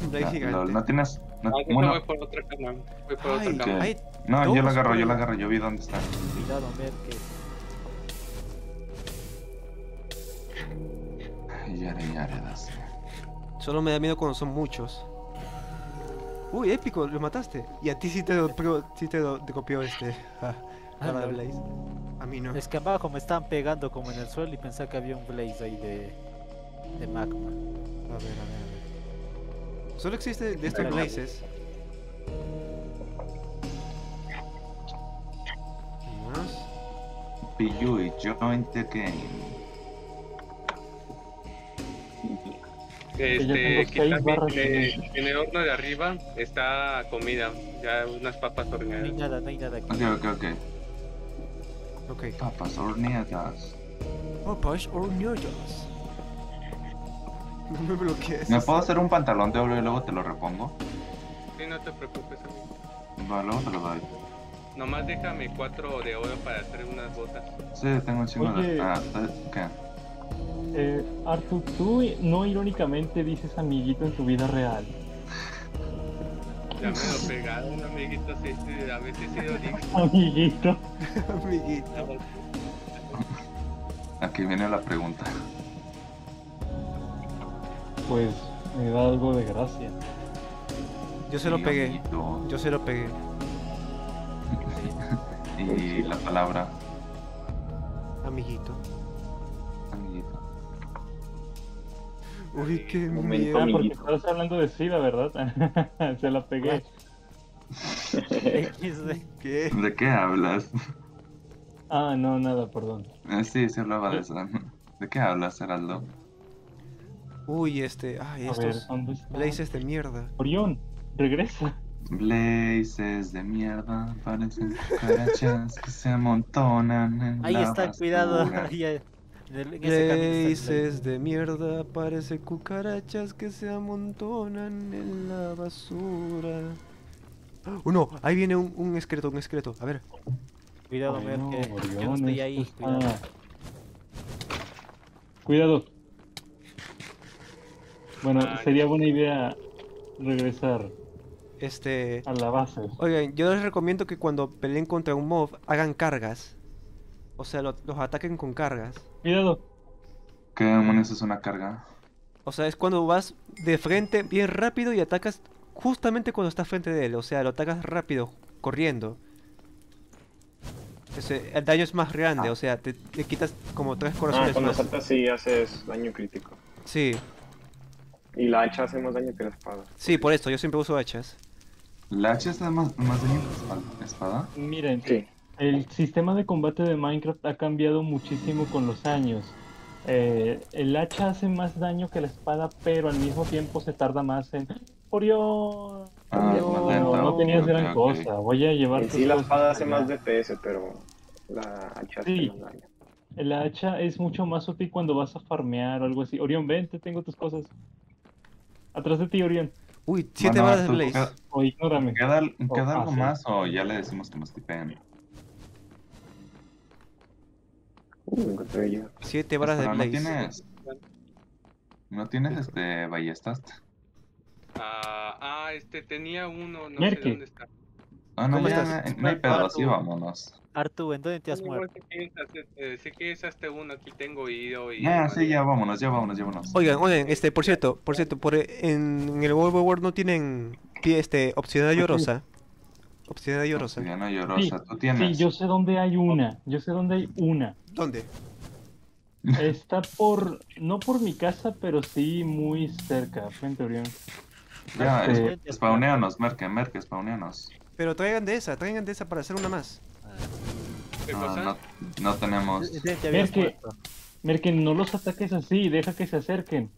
Un Blaze ya, gigante. No tienes... No, ah, yo bueno. voy por otra cama, voy por Ay, otra cama. No, yo la agarro, yo la agarro, yo vi dónde está. Cuidado, Merkel. Yare, yare, das. Solo me da miedo cuando son muchos. Uy, épico, lo mataste. Y a ti sí te, pero, sí te, te copió este. Ah, ah, no. Blaze. A mí no. Es que abajo me estaban pegando como en el suelo y pensaba que había un Blaze ahí de, de magma. A ver, a ver. Solo existe de estos Blazes. ¿Qué más? Piyui, join the game. Este, quítame, en el horno de arriba está comida. Ya unas papas horneadas. No hay nada, no hay nada aquí. Ok, ok, ok. okay. Papas horneadas. Papas horneadas. No me bloquees. ¿Me puedo hacer un pantalón de oro y luego te lo repongo? Sí, no te preocupes, amigo. Vale, luego te lo doy. Nomás déjame cuatro de oro para hacer unas botas. Sí, tengo un chingo de... Ah, ¿qué? Eh, Artu, tú no irónicamente dices amiguito en tu vida real. Ya me lo pegaron, amiguito, sí, sí, a veces sí lo digo. Amiguito. Amiguito. Aquí viene la pregunta. Pues me da algo de gracia. Yo se lo Dios pegué. Mito. Yo se lo pegué. Y la palabra. Amiguito. Amiguito. Uy, qué miedo. Ah, porque estás hablando de SIDA, ¿verdad? Se la pegué. ¿De qué? ¿De qué hablas? Ah, no, nada, perdón. Eh, sí, se hablaba de eso. ¿De qué hablas, Heraldo? Uy, este... Ay, estos Blazes de mierda. Orión, regresa. Blazes de mierda, parecen cucarachas que se amontonan en ahí la está, basura. Cuidado. Blazes de mierda, parecen cucarachas que se amontonan en la basura. Oh no, ahí viene un, un esqueleto, un esqueleto, a ver. Cuidado, ay, a ver, no, que Orión, yo no estoy ahí, está... cuidado. Cuidado. Bueno, sería buena idea regresar este... a la base. Oigan, yo les recomiendo que cuando peleen contra un mob, hagan cargas. O sea, lo, los ataquen con cargas. Cuidado. ¿Qué demonios es una carga? O sea, es cuando vas de frente bien rápido y atacas justamente cuando estás frente de él. O sea, lo atacas rápido, corriendo. Ese, el daño es más grande, ah. o sea, te, te quitas como tres corazones. Ah, cuando saltas sí haces daño crítico. Sí. Y la hacha hace más daño que la espada. Sí, por esto, yo siempre uso hachas. ¿La hacha hace más, más daño que la espada? Miren, sí. El sistema de combate de Minecraft ha cambiado muchísimo con los años. Eh, el hacha hace más daño que la espada, pero al mismo tiempo se tarda más en Orión. Ah, no, no, no tenías gran okay, cosa. Okay. Voy a llevar. Sí, la espada hace más D P S, pero la hacha hace sí. más daño. La hacha es mucho más útil cuando vas a farmear o algo así. Orión, ven, te tengo tus cosas. Atrás de ti, Orión. Uy, siete bueno, balas de Blaze. Queda, o ignórame. ¿Queda, queda o, algo ah, más sí. o ya le decimos que nos tipen? Uh, me encontré yo. Siete balas de Blaze. ¿No tienes, ¿no tienes este ballestas? Ah, ah, este tenía uno, no Merkel. sé dónde está. Ah, no, ya, no hay pedo, así vámonos. Artu, ¿en dónde te has muerto? Sé que es hasta uno, aquí tengo ido y... Ah, sí, ya vámonos, ya vámonos, ya vámonos. Oigan, oigan, este, por cierto, por cierto, por, en, en el World War no tienen este, Obsidiana Llorosa. Obsidiana Llorosa. Obsidiana Llorosa, sí, tú tienes. Sí, yo sé dónde hay una, yo sé dónde hay una. ¿Dónde? Está por, no por mi casa, pero sí muy cerca, frente a Orión. Ya, este... spawneanos, Merke, Merke, spawneanos. Pero traigan de esa, traigan de esa para hacer una más. No, no, no tenemos. Merke, Merke, no los ataques así, deja que se acerquen.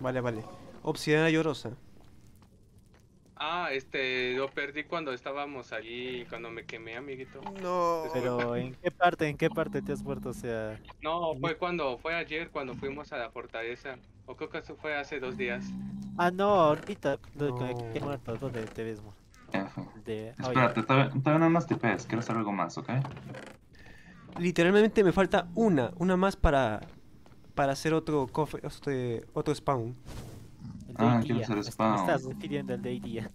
Vale, vale. Obsidiana Llorosa. Ah, este, lo perdí cuando estábamos allí, cuando me quemé, amiguito. No, pero ¿en qué parte, en qué parte te has muerto? O sea... No, fue cuando, fue ayer cuando fuimos a la fortaleza. O creo que eso fue hace dos días. Ah, no, ahorita, no. ¿Qué muerto? ¿Dónde te ves muerto? De... Oh, espérate, todavía, todavía no más T P S, quiero hacer algo más, ¿ok? Literalmente me falta una, una más para para hacer otro cofre, este, otro spawn. Ah, quiero hacer spawn. Me estás refiriendo al de Idea.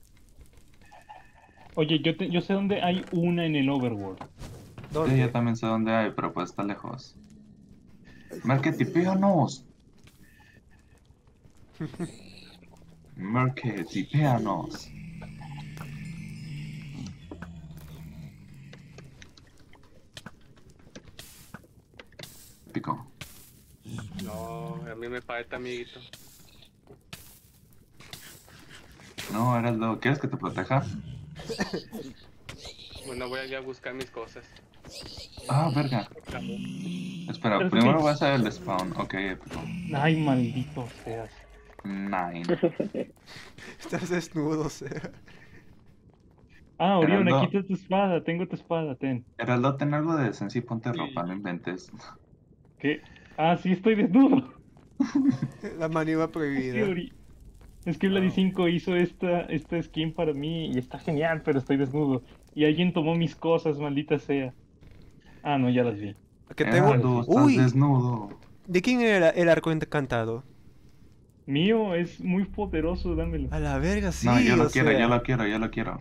Oye, yo, te, yo sé dónde hay una en el Overworld. ¿Dónde? Sí, yo también sé dónde hay, pero pues está lejos. Merkel, tipéanos. Merkel, tipéanos. Pico. No, a mí me falta, amiguito. No, Heraldo, ¿quieres que te proteja? Bueno, voy a ir a buscar mis cosas. Ah, verga. Espera, Pero primero que... voy a hacer el spawn. Ok, pico. Ay, maldito seas. Nine. Estás desnudo, sea. Ah, Orión, Heraldo... aquí está tu espada. Tengo tu espada, ten. Heraldo, ten algo de decencia y ponte sí. ropa, no inventes. ¿Qué? Ah, sí, estoy desnudo. La maniobra prohibida. Es que, Ori... es que Vladi cinco hizo esta, esta skin para mí y está genial, pero estoy desnudo. Y alguien tomó mis cosas, maldita sea. Ah, no, ya las vi. ¿Qué tengo? Heraldo, estás Uy. desnudo. ¿De quién era el arco encantado? Mío, es muy poderoso, dámelo. A la verga, sí. No, yo lo quiero, sea... yo lo quiero, yo lo quiero.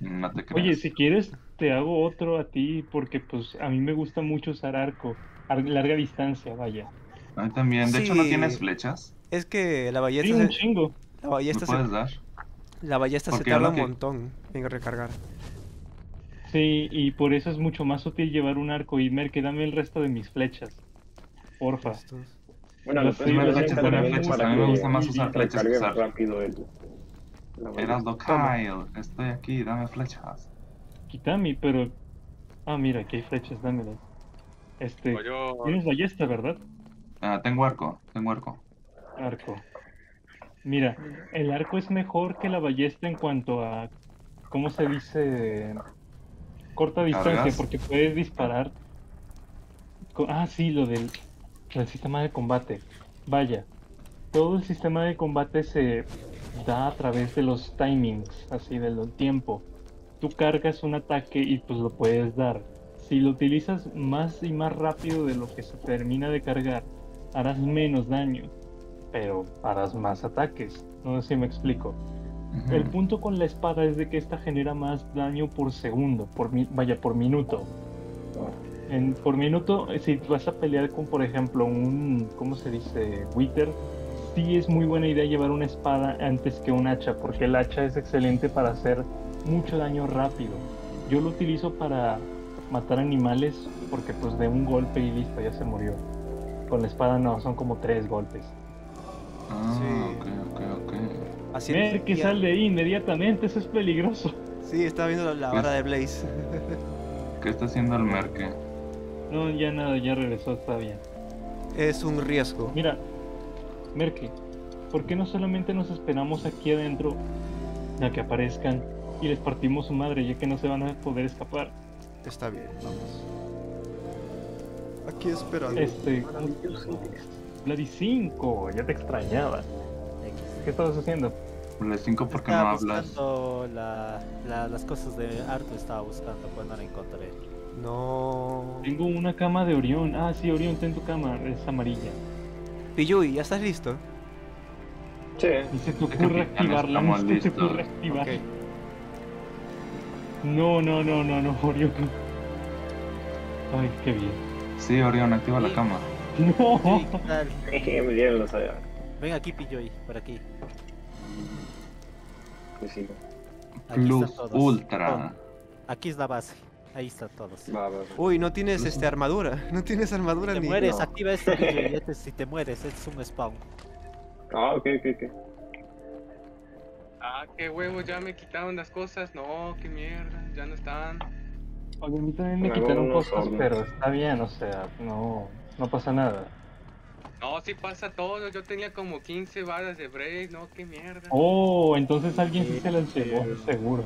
No te creas. Oye, si quieres te hago otro a ti, porque pues a mí me gusta mucho usar arco. Larga distancia, vaya. A mí también. De sí. hecho, ¿no tienes flechas? Es que la ballesta... Sí, un chingo. La ballesta se... puedes dar? La ballesta se tarda un que... montón en recargar. Sí, y por eso es mucho más útil llevar un arco. Y Merkel, dame el resto de mis flechas. Porfa. Bueno, las flechas, flechas, flechas. A mí me gusta más usar flechas que usar... rápido el... Heraldo, Kyle, estoy aquí, dame flechas. Quítame, pero... Ah, mira, aquí hay flechas, dámelas. Este, yo... tienes ballesta, ¿verdad? Ah, tengo arco, tengo arco. Arco. Mira, el arco es mejor que la ballesta en cuanto a... ¿Cómo se dice? Corta distancia, ¿Cargas? Porque puedes disparar... Con... Ah, sí, lo del... el sistema de combate. Vaya, todo el sistema de combate se da a través de los timings, así del tiempo. Tú cargas un ataque y pues lo puedes dar. Si lo utilizas más y más rápido de lo que se termina de cargar, harás menos daño, pero harás más ataques. No sé si me explico. Uh-huh. El punto con la espada es de que esta genera más daño por segundo, por mi vaya, por minuto. En, por minuto, si vas a pelear con, por ejemplo, un, ¿cómo se dice? Wither, sí es muy buena idea llevar una espada antes que un hacha, porque el hacha es excelente para hacer mucho daño rápido. Yo lo utilizo para matar animales, porque pues de un golpe y listo, ya se murió. Con la espada no, son como tres golpes. Ah, sí. ok, ok, ok. Así Mer, que sale ahí inmediatamente, eso es peligroso. Sí, estaba viendo la hora de Blaze. ¿Qué está haciendo el Merke? No, ya nada, ya regresó, está bien. Es un riesgo. Mira, Merke, ¿por qué no solamente nos esperamos aquí adentro a que aparezcan y les partimos su madre, ya que no se van a poder escapar? Está bien, vamos. Aquí esperando. Este... Bloody cinco, ya te extrañaba. ¿Qué estabas haciendo? Bloody cinco, porque no hablas. La, la, las cosas de Artu estaba buscando, pues no la encontré. No... Tengo una cama de Orión. Ah, sí, Orión, ten tu cama, es amarilla. Piyui, ¿ya estás listo? Sí. Y se te ocurre activarla, no se te ocurre activar. Okay. No, no, no, no, no, Orión. Ay, qué bien. Sí, Orión, activa sí. la cama. No. Sí, me dieron los allá. Ven aquí, Piyui, por aquí. Sí. Aquí Plus Ultra. Oh, aquí es la base. Ahí están todos. Va, va, va. Uy, no tienes este armadura. No tienes armadura ni... Si te ni... mueres, no. activa esto, Piyui. Este, si te mueres, este es un spawn. Ah, ok, ok, ok. Ah, qué huevo, ya me quitaron las cosas. No, qué mierda, ya no están. Oye, a mí también me, me quitaron cosas, hornos. Pero está bien, o sea, no, no pasa nada. No, sí pasa todo, yo tenía como quince varas de break, no, qué mierda. Oh, entonces alguien sí se las llevó, seguro.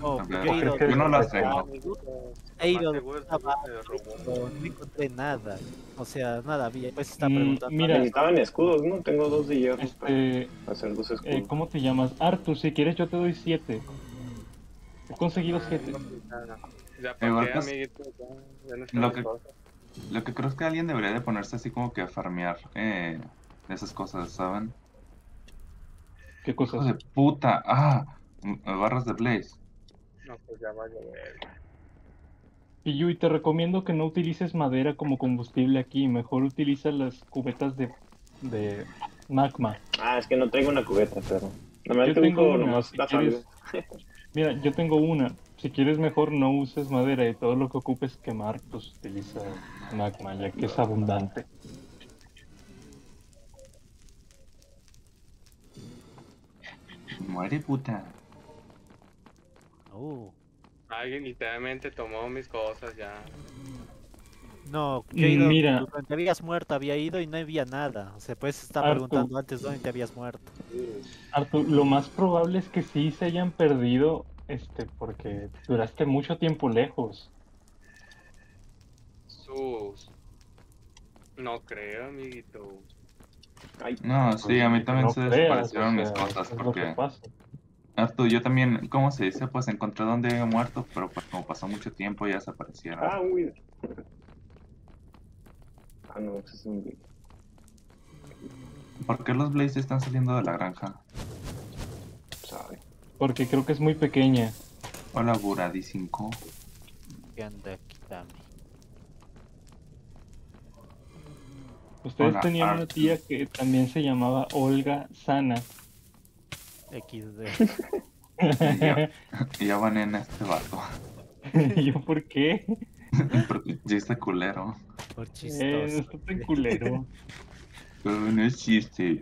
No, yo no las tengo. He ido de vuelta, no encontré nada, o sea, nada había, pues está preguntando. Mira, necesitaban escudos, ¿no? Tengo dos de hierro este, para hacer dos escudos. Eh, ¿Cómo te llamas? Artu, si quieres yo te doy siete. He conseguido siete. Ya pagué, amiguito, ya no está las cosas. Lo que creo es que alguien debería de ponerse así como que a farmear eh, esas cosas, ¿saben? ¿Qué cosas? ¡Hijo de puta! ¡Ah! Barras de Blaze. No, pues ya va a llover. Piyui, te recomiendo que no utilices madera como combustible aquí. Mejor utiliza las cubetas de, de magma. Ah, es que no traigo una cubeta, pero... No, yo tengo una, nomás si quieres... Mira, yo tengo una. Si quieres mejor no uses madera y todo lo que ocupes quemar, pues utiliza magma, ya que es abundante. Muere, puta. Oh. Alguien literalmente tomó mis cosas ya. No, yo he ido, mira, donde habías muerto había ido y no había nada. O sea, pues estaba Artu, preguntando antes dónde te habías muerto. Artu, lo más probable es que sí se hayan perdido, este, porque duraste mucho tiempo lejos. Sus... No creo, amiguito. Ay, no, pues, sí, a mí también no se desaparecieron mis cosas, porque... Artu, yo también, ¿cómo se dice? Pues encontré donde había muerto, pero pues como pasó mucho tiempo ya desaparecieron. Ah, uy. Ah, no, ese es un... ¿Por qué los Blazes están saliendo de la granja? Sabe. Porque creo que es muy pequeña. Hola, Buradi cinco. ¿Qué anda aquí también? Ustedes Hola, tenían Art. Una tía que también se llamaba Olga Sana. equis de. Y ya van en este barco. ¿Y yo por qué? Porque chiste culero. Por chistoso. Eh, no está tan culero. Pero no es chiste.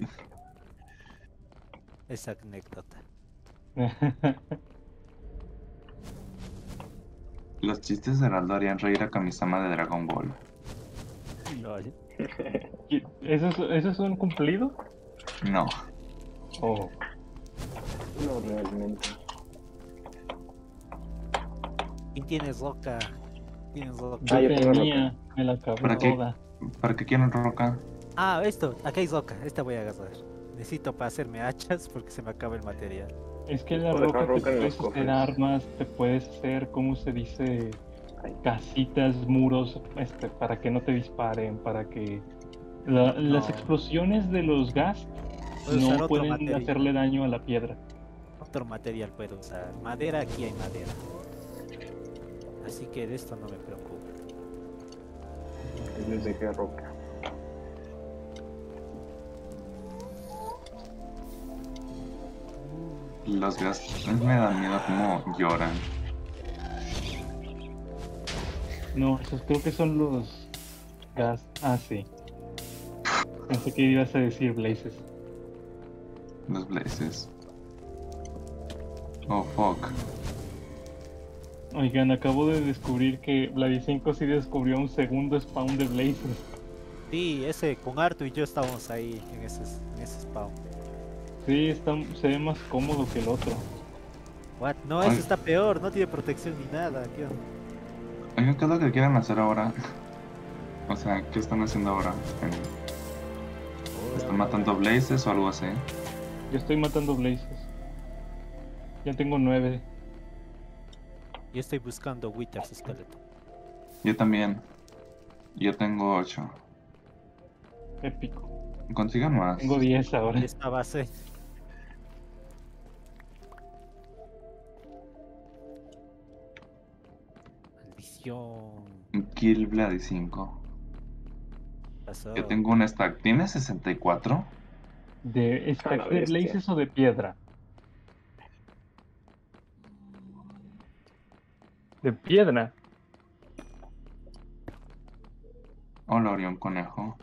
Esa anécdota. Los chistes de Heraldo harían reír a Kamisama de Dragon Ball. ¿Eso es, eso es un cumplido? No. Oh. No, realmente. ¿Y tienes roca? ¿Tienes roca? Ah, yo tengo roca. Me la acabo. ¿Para qué? ¿Para qué quieren roca? Ah, esto. Acá hay roca. Esta voy a agarrar. Necesito para hacerme hachas porque se me acaba el material. Es que la roca, roca te puedes hacer armas, te puedes hacer, ¿cómo se dice? Casitas, muros, este, para que no te disparen, para que... La, no. Las explosiones de los gas no pueden material. hacerle daño a la piedra. Otro material puedo usar. Madera, aquí hay madera. Así que de esto no me preocupo. Les dejé roca. Los gases me dan miedo como lloran. No, esos creo que son los gas. Ah, sí. Pensé que ibas a decir Blazes. Los Blazes. Oh, fuck. Oigan, acabo de descubrir que Vladicinco sí descubrió un segundo spawn de Blazes. Sí, ese con Artu y yo estábamos ahí en ese, en ese spawn. Sí, está, se ve más cómodo que el otro. What? No, eso está peor, no tiene protección ni nada, tío. Oiga, ¿qué es lo que quieren hacer ahora? O sea, ¿qué están haciendo ahora? ¿Están matando blazes o algo así? Yo estoy matando blazes. Ya tengo nueve. Yo estoy buscando withers, esqueleto. Yo también. Yo tengo ocho. Épico. Consigan más. Tengo diez ahora. Esta base. Kill Vladi cinco. Yo tengo un stack. ¿Tiene sesenta y cuatro? ¿De stack de blazes o de piedra? ¿De piedra? Hola, Orión Conejo.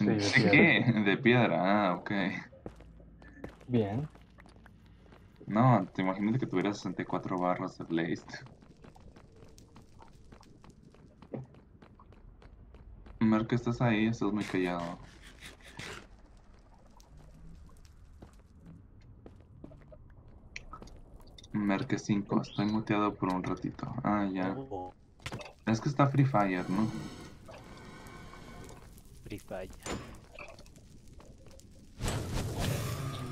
Sí, ¿de ¿Sí qué? De piedra, ah, ok. Bien. No, te imaginas que tuviera sesenta y cuatro barras de Blaze. Merkel, estás ahí, estás muy callado. Merkel cinco, estoy muteado por un ratito. Ah, ya. Es que está Free Fire, ¿no? Free Fire.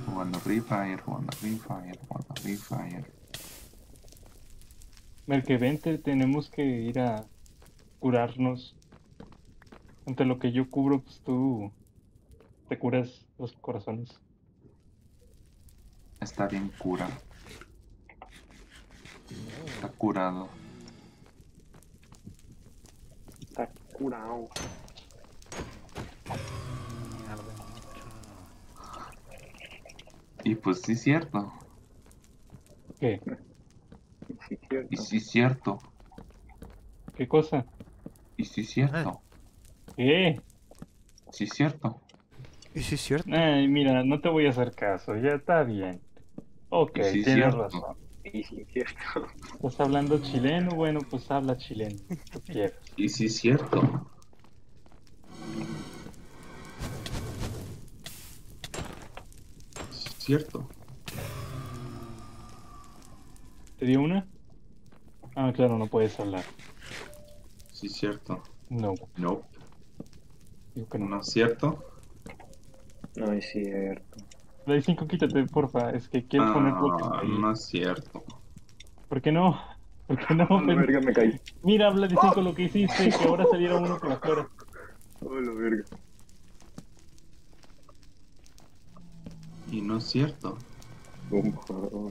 Jugando Free Fire, jugando Free Fire, jugando Free Fire. Merkel, vente, tenemos que ir a curarnos. Ante lo que yo cubro, pues tú te curas los corazones. Está bien cura. Está curado. Está curado. Y pues sí es cierto. ¿Qué? Sí, cierto. Y sí es cierto. ¿Qué cosa? Y sí es cierto. Ah. ¿Qué? Sí es cierto. Y sí es cierto. Ay, mira, no te voy a hacer caso, ya está bien. Ok, sí tienes razón. Y sí, cierto. ¿Estás hablando chileno? Bueno, pues habla chileno. Y sí, cierto. Cierto. ¿Te dio una? Ah, claro, no puedes hablar. Sí, cierto. No. No. Digo que no. No es cierto. No es cierto. Blaze cinco, quítate, porfa, es que quiero ah, poner bloques. No es cierto. ¿Por qué no? ¿Por qué no? La verga, me caí. Mira, Blaze cinco, ¡oh! Lo que hiciste, que ahora salieron uno con las caras. Oh, la verga. Y no es cierto. Oh,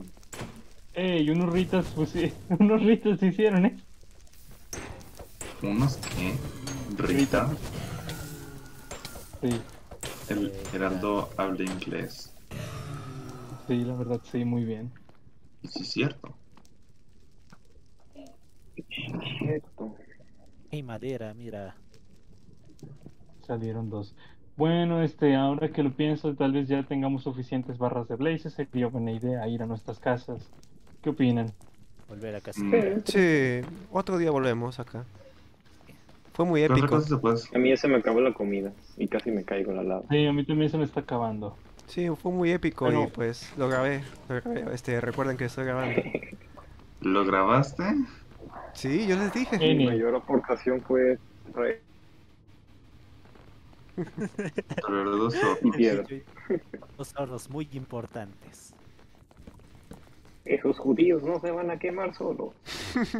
ey, unos ritas, pues sí, unos ritas se hicieron, ¿eh? ¿Unos qué? ¿Ritas? Sí. El Heraldo habla inglés. Sí, la verdad, sí, muy bien. Y sí es cierto. Cierto. Hay madera, mira. Salieron dos. Bueno, este, ahora que lo pienso, tal vez ya tengamos suficientes barras de blazes. Sería buena idea ir a nuestras casas. ¿Qué opinan? Volver a casa. Sí, otro día volvemos acá. Fue muy épico. A mí ya se me acabó la comida y casi me caigo la lava. Sí, a mí también se me está acabando. Sí, fue muy épico. Pero... y pues lo grabé, lo grabé. Este, recuerden que estoy grabando. ¿Lo grabaste? Sí, yo les dije. Mi mayor aportación fue... re... dos dos ahorros muy importantes. Esos judíos no se van a quemar solos.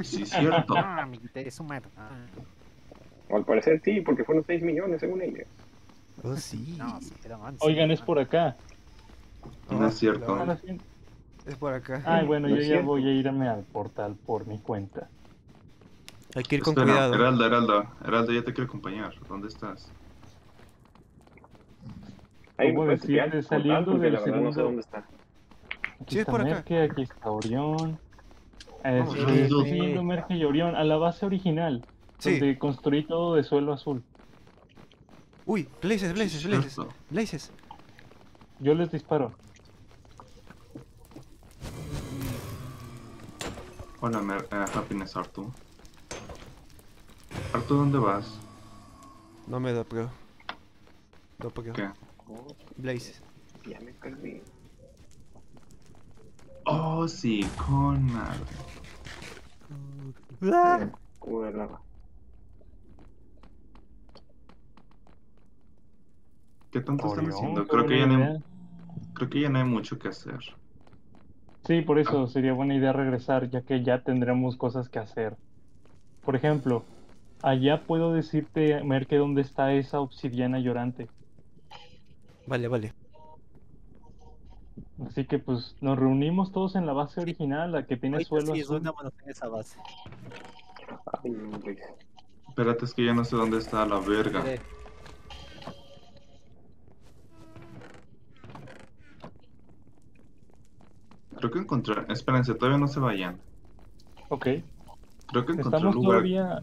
Sí, cierto. Ah, mi interés humano. Ah. Al parecer sí, porque fueron seis millones según ella. Oh, sí. No, sí, pero man, sí. Oigan, es por acá. No, no es cierto. No. Es por acá. Ay, bueno, no yo ya cierto. Voy a irme al portal por mi cuenta. Hay que ir con Espera, cuidado. Heraldo, Heraldo, Heraldo, ya te quiero acompañar. ¿Dónde estás? Ahí voy saliendo portal, del segundo. No sé dónde está. Aquí sí, está es por Merkel, acá. Aquí está Orión. Estoy siguiendo Merkel y Orión a la base original. Donde sí. Construí todo de suelo azul. Uy, blazes, blazes, blazes, blazes. Yo les disparo. Hola, Mer uh, Happiness Artu. Artu, ¿dónde vas? No me da, pero Dos Pokémon. ¿Qué? Blaze. Ya me perdí. Oh, sí, con madre. ¡Ah! Cubo de lava. ¿Qué tanto Orión, están haciendo? Creo que, ya no hay, creo que ya no hay mucho que hacer. Sí, por eso ah. sería buena idea regresar, ya que ya tendremos cosas que hacer. Por ejemplo, allá puedo decirte, Merke, dónde está esa obsidiana llorante. Vale, vale. Así que pues nos reunimos todos en la base original, la que tiene Oye, suelo sí, azul. En esa base. Ay, espérate, es que ya no sé dónde está la verga. Vale. Creo que encontré... Espérense, todavía no se vayan. Ok. Creo que encontré Estamos un lugar... Todavía...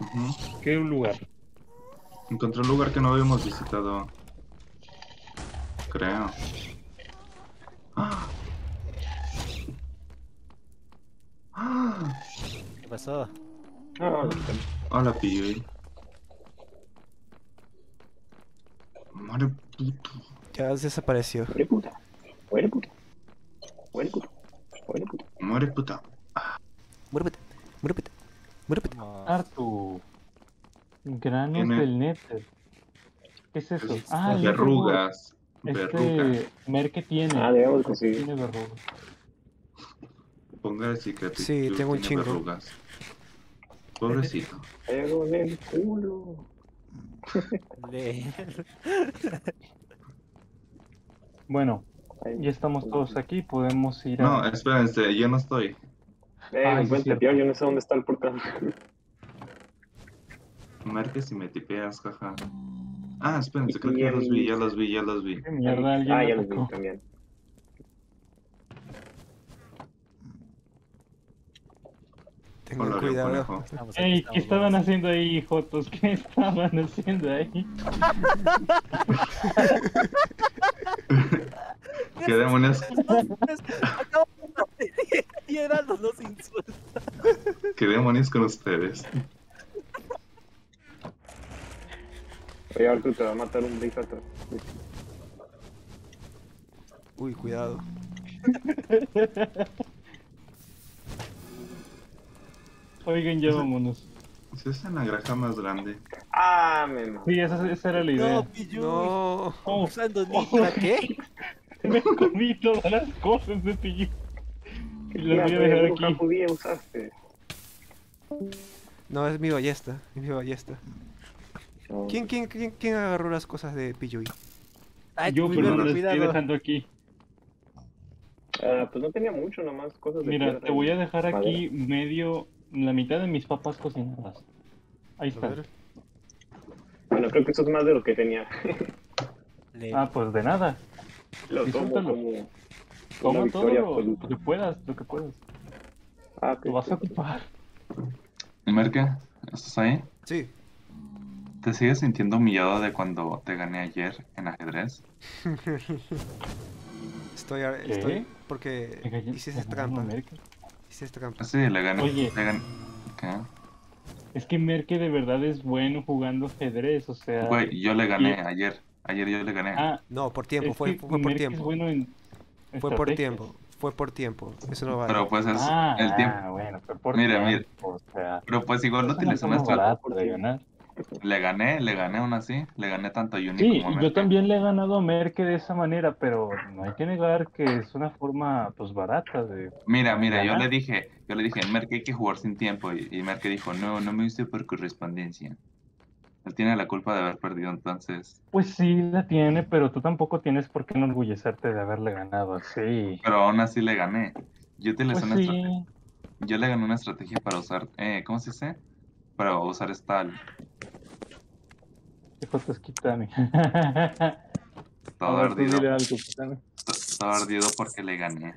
Uh-huh. ¿Qué lugar? Encontré un lugar que no habíamos visitado. Creo. ¡Ah! ¡Ah! ¿Qué pasó? Ah, hola, pibe. Madre puta. Ya desapareció. Madre puta. Madre puta. Muere puta, muere puta, muere puta, muere puta, muere puta, muere puta. Artu, granos ¿Tiene? del Nether. ¿Qué es eso? Ah, verrugas, este verrugas. Merke tiene. Ah, debemos conseguir. Tiene verrugas. Ponga el cicatriz. Sí, tengo un chingo. Verrugas. Pobrecito. Pego del culo. Bueno. Ya estamos todos aquí, podemos ir a... No, espérense, yo no estoy. Eh, Ay, buen sí, tepeón, yo no sé dónde está el portal. Merke si me tipeas, jaja. Ah, espérense, creo que ya los vi, ya los vi, ya los vi. Mierda, alguien ah, ya los vi también. Tengo cuidado. Ey, ¿qué estaban haciendo ahí, Jotos? ¿Qué estaban haciendo ahí? ¿Qué demonios? Acabo de y Heraldo nos insulta. ¿Qué demonios con ustedes? Oye, Artu, te va a matar un brief atrás. Uy, cuidado. Oigan, ya vámonos. Esa es la granja más grande. Ah, me mato. Sí, esa, esa era la idea. No, pillo. No. Oh, usando nitra, ¿qué? Me comí todas las cosas de pillo. Y las voy a dejar aquí. No podía usarte. No, es mi ballesta, es mi ballesta. No. ¿Quién, quién, quién, quién agarró las cosas de pillo? Ay, yo, pero no las estoy dejando aquí. Ah, pues no tenía mucho, nomás cosas de... Mira, te voy a dejar aquí medio... La mitad de mis papas cocinadas. Ahí está. Bueno, creo que eso es más de lo que tenía. Ah, pues de nada. Lo Disfrútalo. Tomo como Toma todo lo, lo que puedas, lo que puedas. Ah, Lo vas a ocupar. Merke, ¿estás ahí? Sí. ¿Te sigues sintiendo humillado de cuando te gané ayer en ajedrez? Estoy, estoy porque hiciste trampa. Sí, le gané. Oye, le gané. ¿Qué? Es que Merke de verdad es bueno jugando ajedrez, o sea... Güey, yo le gané y... ayer, ayer yo le gané. Ah, no, por tiempo, fue, fue por tiempo. Bueno en fue por tiempo, fue por tiempo, eso no vale. Pero pues es ah, el tiempo. Ah, bueno, fue por mira, tiempo, mira. O sea, pero pues igual no utilizo nuestra... Le gané, le gané aún así, le gané tanto a Yuni sí, como a Merke. Yo también le he ganado a Merke de esa manera, pero no hay que negar que es una forma, pues, barata de... Mira, mira, ganar. yo le dije, yo le dije, Merke hay que jugar sin tiempo, y, y Merke dijo, no, no me hice por correspondencia. Él tiene la culpa de haber perdido, entonces... Pues sí, la tiene, pero tú tampoco tienes por qué enorgullecerte de haberle ganado así. Pero aún así le gané. Yo te pues sí. estrategia. Yo le gané una estrategia para usar, eh, ¿cómo se dice? Para usar esta... ¿Qué cosas quítame? Todo ardido. Dile algo, quítame. Todo ardido porque le gané.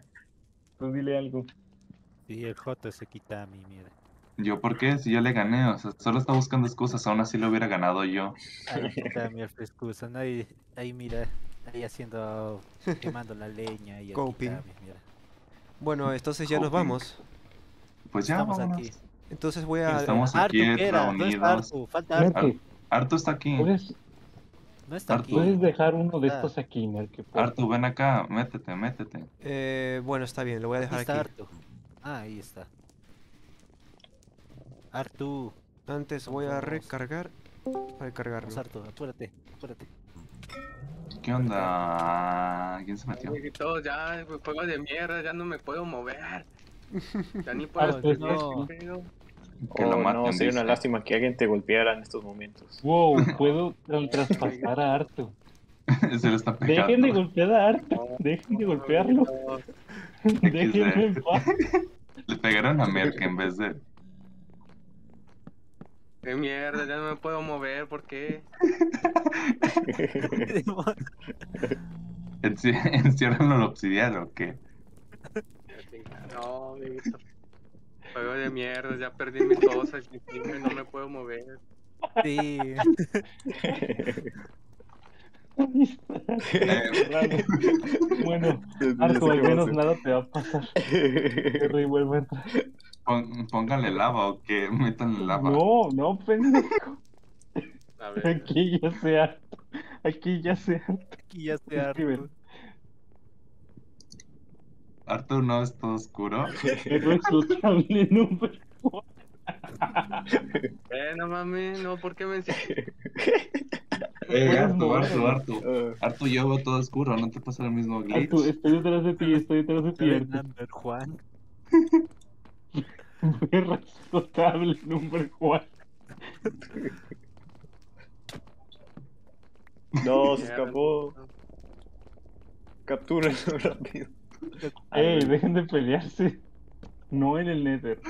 Tú dile algo. Sí, el J se quita a mí, mira. ¿Yo por qué? Si yo le gané, o sea, solo está buscando excusas, aún así lo hubiera ganado yo. Ahí está mi excusa, ahí, ahí mira, ahí haciendo, quemando la leña y aquí está, mira. Bueno, entonces ya Coping. nos vamos. Pues ya, Estamos vámonos. aquí. Entonces voy a... Estamos aquí reunidos. Falta Artu. Artu está aquí. ¿Puedes, No está Artu, aquí. Puedes dejar uno de estos ah. aquí, Merkel. Artu, ven acá, métete, métete. Eh, bueno, está bien, lo voy a dejar aquí. Está Artu. Ah, ahí está. Artu. Antes voy a recargar. Recargarlo. Vamos, Artu, apúrate, apúrate. ¿Qué onda? ¿Quién se metió? Ay, todo ya, juego de mierda, ya no me puedo mover. Ya ni puedo. Artu, no. Que oh, maten, no, sería una lástima que alguien te golpeara en estos momentos. Wow, puedo traspasar a Artu. Se lo está pegando. Dejen de golpear a Artu, no, dejen de golpearlo. No, no. Déjenme en paz. Le pegaron a Merkel en vez de... ¡Qué mierda! Ya no me puedo mover, ¿por qué? ¿Encierran al obsidiano o qué? No, mi gusto. Juego de mierda, ya perdí mis cosas y no me puedo mover. Sí. eh, bueno, Artu, al menos nada te va a pasar. Pon, pónganle lava o que metan lava. No, no, pendejo. A ver. Aquí ya se harto. Aquí ya se harto. Aquí ya se harto. Artu, no es todo oscuro. Pero es totalmente número. Eh, no mames, no, ¿por qué me enseñaste? Eh, Artu, Artu, Artu. Artu, yo veo todo oscuro, no te pasa el mismo glitch. Artu, estoy detrás de ti, estoy detrás de ti. Fernando, Juan. Muy responsable, número Juan. No, se escapó. Captúrenlo rápido. Ey, dejen de pelearse. No en el Nether.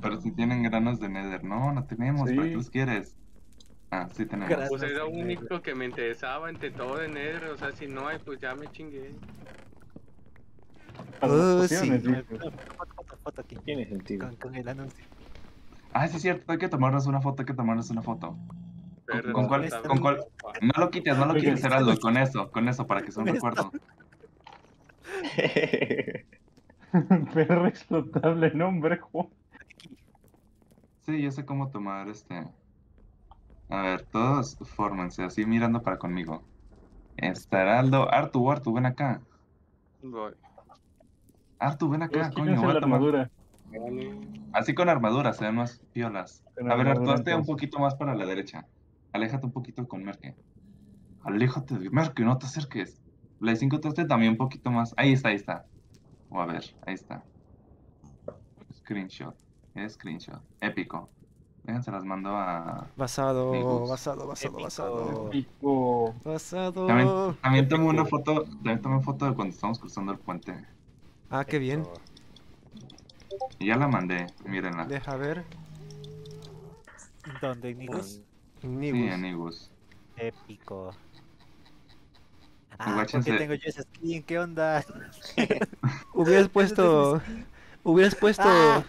Pero si tienen granos de Nether, no, no tenemos. Sí. ¿Para qué los quieres? Ah, sí tenemos. Gracias. Pues era lo único que me interesaba entre todo de Nether. O sea, si no hay, pues ya me chingué. Oh, sí. Tiene sentido. Con, con el anuncio. Ah, sí, es cierto. Hay que tomarnos una foto. Hay que tomarnos una foto. Con, ¿Con cuál? ¿Con cuál? No lo quites, no lo quites, Heraldo, con eso, con eso, para que sea un recuerdo. Perro explotable, nombre, Juan. Sí, yo sé cómo tomar este... A ver, todos fórmense, así mirando para conmigo. Está Heraldo. Artu, Artu, ven acá. Voy. Artu, ven acá, coño, voy a tomar... Así con armadura, se ven más piolas. A ver, Artu, hazte un poquito más para la derecha. Aléjate un poquito con Merkel. Aléjate de Merkel, no te acerques. Blaze cinco, te también un poquito más. Ahí está, ahí está. O a ver, ahí está. Screenshot. Screenshot. Épico. Déjense, las mando a... Basado, basado, basado, basado. Épico. Basado. También, también tomé una foto, también tomé foto de cuando estábamos cruzando el puente. Ah, qué bien. Y ya la mandé, mírenla. Deja ver. ¿Dónde, Nigus? Nigus. Sí, Nigus. Épico. Ah, ¿por qué tengo yo esa skin? ¿Qué onda? Hubieras puesto... Hubieras puesto... ¡Ah!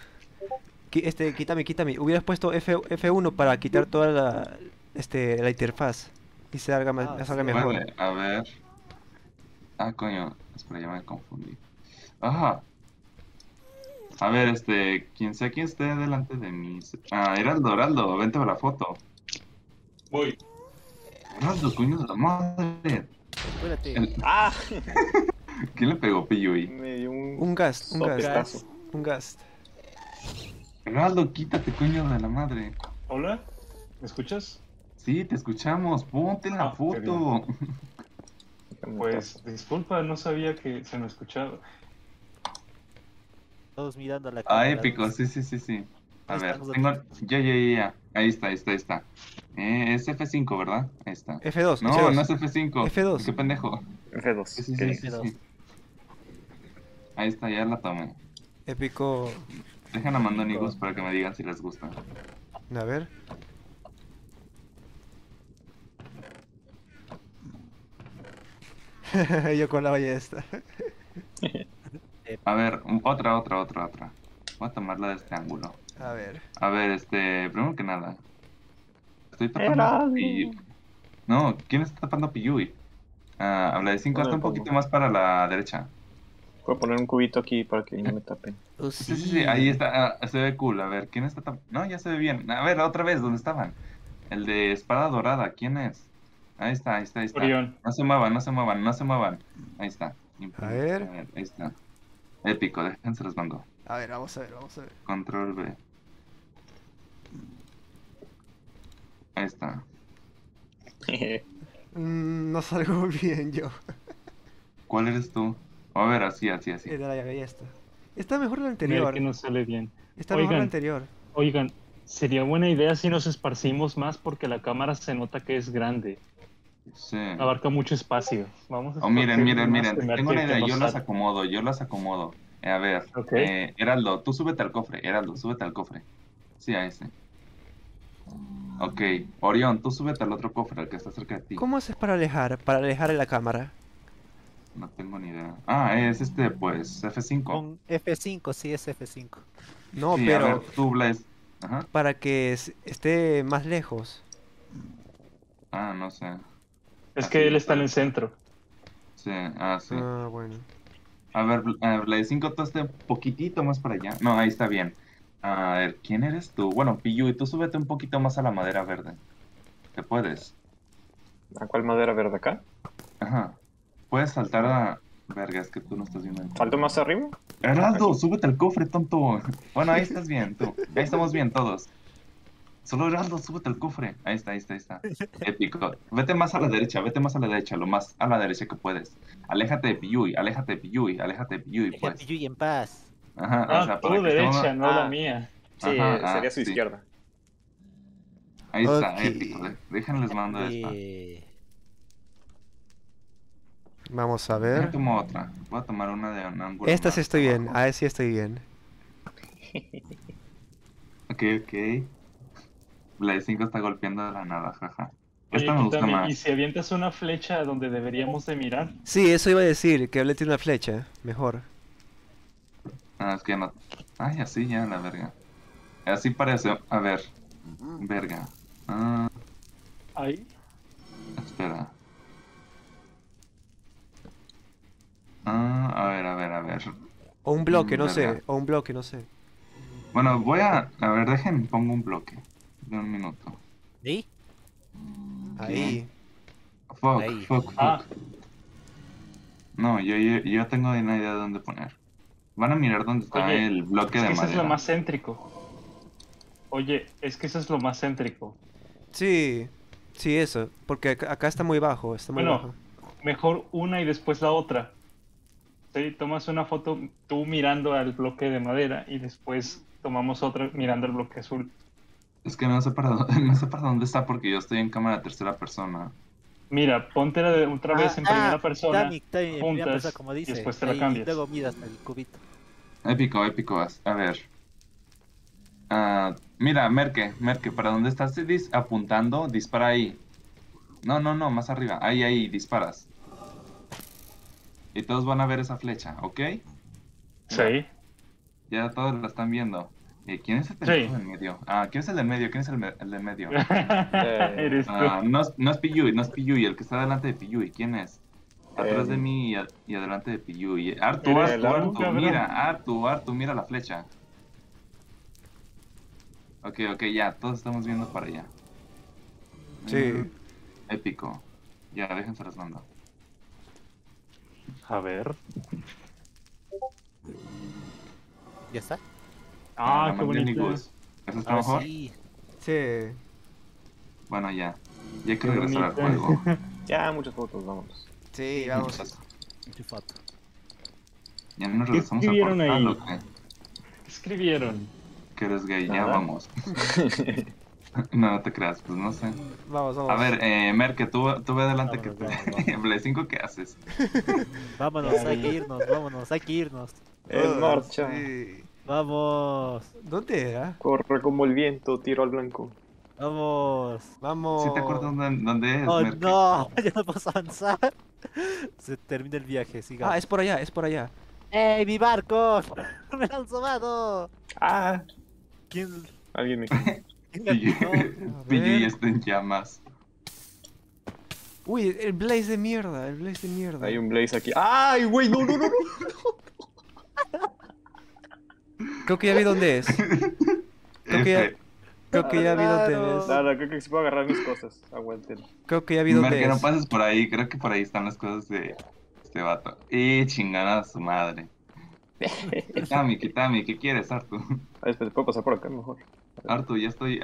Este, quítame, quítame. Hubieras puesto F uno para quitar toda la... Este, la interfaz. Y se salga, ah, salga sí. mejor. Vale, a ver... Ah, coño. Espera, ya me confundí. Ajá. A ver, este... Quien sea quien esté delante de mí... Ah, Heraldo, Heraldo. Vente para la foto. Voy. Heraldo, coño de la madre. Espérate. El... ¡Ah! ¿Quién le pegó, Piyui? Me dio un... Un gas, un gas. Un gas. Heraldo, quítate, coño de la madre. ¿Hola? ¿Me escuchas? Sí, te escuchamos. Ponte en la ah, foto. Pues, disculpa, no sabía que se me escuchaba. Todos mirando a la cámara. Ah, épico, sí, sí, sí, sí. A ver, tengo... Ya, ya, ya, ahí está, ahí está, ahí está. Eh, es F cinco, ¿verdad? Ahí está. F dos. No, F dos. No es F cinco. F dos. Qué pendejo. F dos. Sí, sí, sí, sí, sí. Ahí está, ya la tomé. Épico. Dejen a mando Nigus para que me digan si les gusta. A ver. Yo con la ballesta. A ver, otra, otra, otra, otra. Voy a tomarla de este ángulo. A ver. A ver, este, primero que nada. Estoy tapando a Piyui. No, ¿quién está tapando a Piyui? Ah, habla de cinco, hasta un poquito más para la derecha. Voy a poner un cubito aquí para que no me tapen. Oh, sí. Sí, sí, sí, ahí está, ah, se ve cool. A ver, ¿quién está tapando? No, ya se ve bien. A ver, otra vez, ¿dónde estaban? El de espada dorada, ¿quién es? Ahí está, ahí está, ahí está. Orión. No se muevan, no se muevan, no se muevan. Ahí está. A ver. A ver, ahí está. Épico, déjense los mando. A ver, vamos a ver, vamos a ver. Control B. Ahí está. mm, no salgo bien yo. ¿Cuál eres tú? A ver, así, así, así. Era la llave, ya está. Está mejor la anterior. Mira que no sale bien. Está oigan, mejor la anterior. Oigan, sería buena idea si nos esparcimos más porque la cámara se nota que es grande. Sí. Abarca mucho espacio. Vamos a oh, miren, miren, miren. Tengo una idea, yo las acomodo, yo las acomodo. Eh, a ver, okay. eh, Heraldo, tú súbete al cofre, Heraldo, súbete al cofre. Sí, a ese. Ok, Orión, tú súbete al otro cofre, al que está cerca de ti. ¿Cómo haces para alejar, para alejar la cámara? No tengo ni idea. Ah, es este, pues, F cinco. Con F cinco, sí, es F cinco. No, sí, pero... a ver, tú, Blaze. Ajá. Para que esté más lejos. Ah, no sé. Es así, que él está en el centro. Sí, ah, sí. Ah, bueno. A ver, Blaze cinco, tú esté un poquitito más para allá. No, ahí está bien. A ver, ¿quién eres tú? Bueno, Piyu, y tú súbete un poquito más a la madera verde. ¿Te puedes? ¿A cuál madera verde acá? Ajá. Puedes saltar a... Verga, es que tú no estás viendo el... ¿Salto más arriba? Heraldo, súbete al cofre, tonto. Bueno, ahí estás bien, tú. Ahí estamos bien todos. Solo Heraldo, súbete al cofre. Ahí está, ahí está, ahí está. Épico. Vete más a la derecha, vete más a la derecha, lo más a la derecha que puedes. Aléjate de Piyui, aléjate de Piyui, aléjate de Piyui, pues. Aléjate de Piyui en paz. Ajá, ah, o sea, tu derecha, toma... no ah, la mía. Sí, ajá, sería ah, su sí. izquierda. Ahí okay. está, épico. Déjenles mando esta. Vamos a ver. Yo tomo otra. Voy a tomar una de un ángulo. Esta sí estoy bien, a ver si estoy bien. Ok, ok. Blaze cinco está golpeando de la nada, jaja. Esta Oye, me gusta también, más. ¿Y si avientas una flecha donde deberíamos de mirar? Sí, eso iba a decir, que aviente una flecha, mejor. Ah, es que no... Ay, así ya, la verga. Así parece... A ver. Verga. Ah... Ahí. Espera. Ah, a ver, a ver, a ver. O un bloque, no verga. sé. O un bloque, no sé. Bueno, voy a... A ver, dejen, pongo un bloque. De un minuto. ¿Sí? Ahí. Fuck, Ahí. fuck, fuck. Ah. No, yo, yo, yo tengo una idea de dónde poner. Van a mirar dónde está Oye, el bloque es que de madera. Eso es lo más céntrico. Oye, es que eso es lo más céntrico. Sí, sí, eso. Porque acá está muy bajo. Está muy bueno, bajo. Mejor una y después la otra. Sí, tomas una foto tú mirando al bloque de madera y después tomamos otra mirando al bloque azul. Es que no sé para dónde, no sé para dónde está porque yo estoy en cámara de tercera persona. Mira, ponte la de otra vez ah, en primera ah, persona, también, también, juntas, primera persona, como dice, y después te la cambias. Luego miras el cubito. Épico, épico, a ver. Uh, mira, Merke, Merke, ¿para dónde estás dis apuntando? Dispara ahí. No, no, no, más arriba. Ahí, ahí, disparas. Y todos van a ver esa flecha, ¿ok? Sí. Ya todos la están viendo. ¿Y quién es el sí. del medio? Ah, ¿quién es el del medio? ¿Quién es el, me el del medio? eh, Eres tú. Ah, no, no es Piyui, no es Piyui, el que está delante de Piyui, ¿quién es? Atrás eh, de mí y, ad y adelante de Piyui. Artu, Artu, Artu, Artu, mira, Artu, Artu, mira la flecha. Ok, ok, ya, todos estamos viendo para allá. Sí. Mm, épico. Ya, déjense las mando. A ver. ¿Ya está? Ah, no, qué bonito. ¿Eso está ah, mejor? Sí. sí. Bueno, ya. Ya hay que regresar al juego. Ya, muchas fotos, vámonos. Sí, vamos. Muchas fotos. Ya nos regresamos al portal, ahí? ¿o qué? ¿Qué escribieron? Que eres gay, Nada. ya vamos. no, no te creas, pues no sé. Vamos, vamos. A ver, eh, Merke, tú, tú ve adelante vámonos, que te... En Blaze cinco, ¿qué haces? vámonos, hay que irnos, vámonos, hay que irnos. En marcha. Sí. Vamos. ¿Dónde era? Corre como el viento, tiro al blanco. Vamos, vamos. ¿Sí te acuerdas dónde, dónde es? Oh, Merkel? No, ya no vas a avanzar. Se termina el viaje, siga. Ah, es por allá, es por allá. ¡Ey, mi barco! ¡Me han sobado! Ah. ¿Quién? Alguien me P G está en llamas. Uy, el Blaze de mierda, el Blaze de mierda. Hay un Blaze aquí. ¡Ay, güey! No, no, no, no. Creo que ya vi dónde es. Creo que ya... Creo que ya ha habido T Vs. Nada, creo que sí puedo agarrar mis cosas. Aguanten. Creo que ya ha habido T Vs. Que no pases por ahí. Creo que por ahí están las cosas de este vato. Y chingada a su madre. Kitami, Kitami, ¿qué quieres, Artu? Ay, espera, puedo pasar por acá mejor. Artu, ya estoy.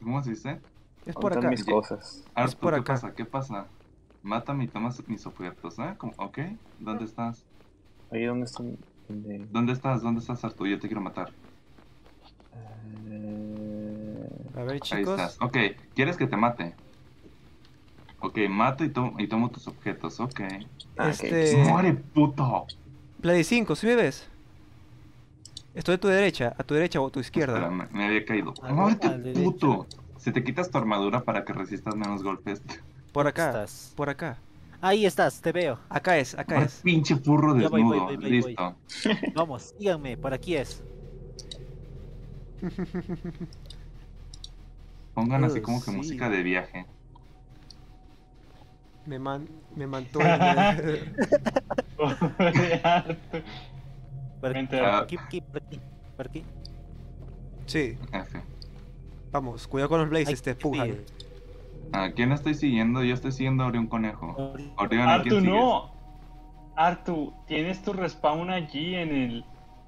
¿Cómo se dice? Es por acá. Mis cosas. Artu, es por acá. ¿Qué pasa? ¿Qué pasa? Mátame y toma mis objetos, ¿eh? ¿Cómo? ¿Ok? ¿Dónde estás? Ahí, ¿dónde están? ¿Dónde, ¿Dónde estás? ¿Dónde estás, Artu? Yo te quiero matar. Uh... A ver, chicos. Ahí estás. Ok, ¿quieres que te mate? Ok, mato y tomo, y tomo tus objetos, ok. Este... ¡Muere, puto! Play cinco, ¿sí me ves? Estoy a tu derecha, a tu derecha o a tu izquierda. Espera, me, me había caído. ¡Muérete, puto! Si te quitas tu armadura para que resistas menos golpes. Por acá, estás. por acá. Ahí estás, te veo. Acá es, acá Más es. Pinche furro desnudo, voy, voy, voy, voy, listo. Voy. Vamos, síganme, por aquí es. Pongan uh, así como que sí. música de viaje. Me man, me mantuvo. por, aquí, por, aquí, por aquí, por aquí, por aquí. Sí. F. Vamos, cuidado con los blazes, te empujan. ¿A quién estoy siguiendo? Yo estoy siguiendo a Orión Conejo. Orión, ¿a quién sigues? Artu, no. Artu, tienes tu respawn allí en el,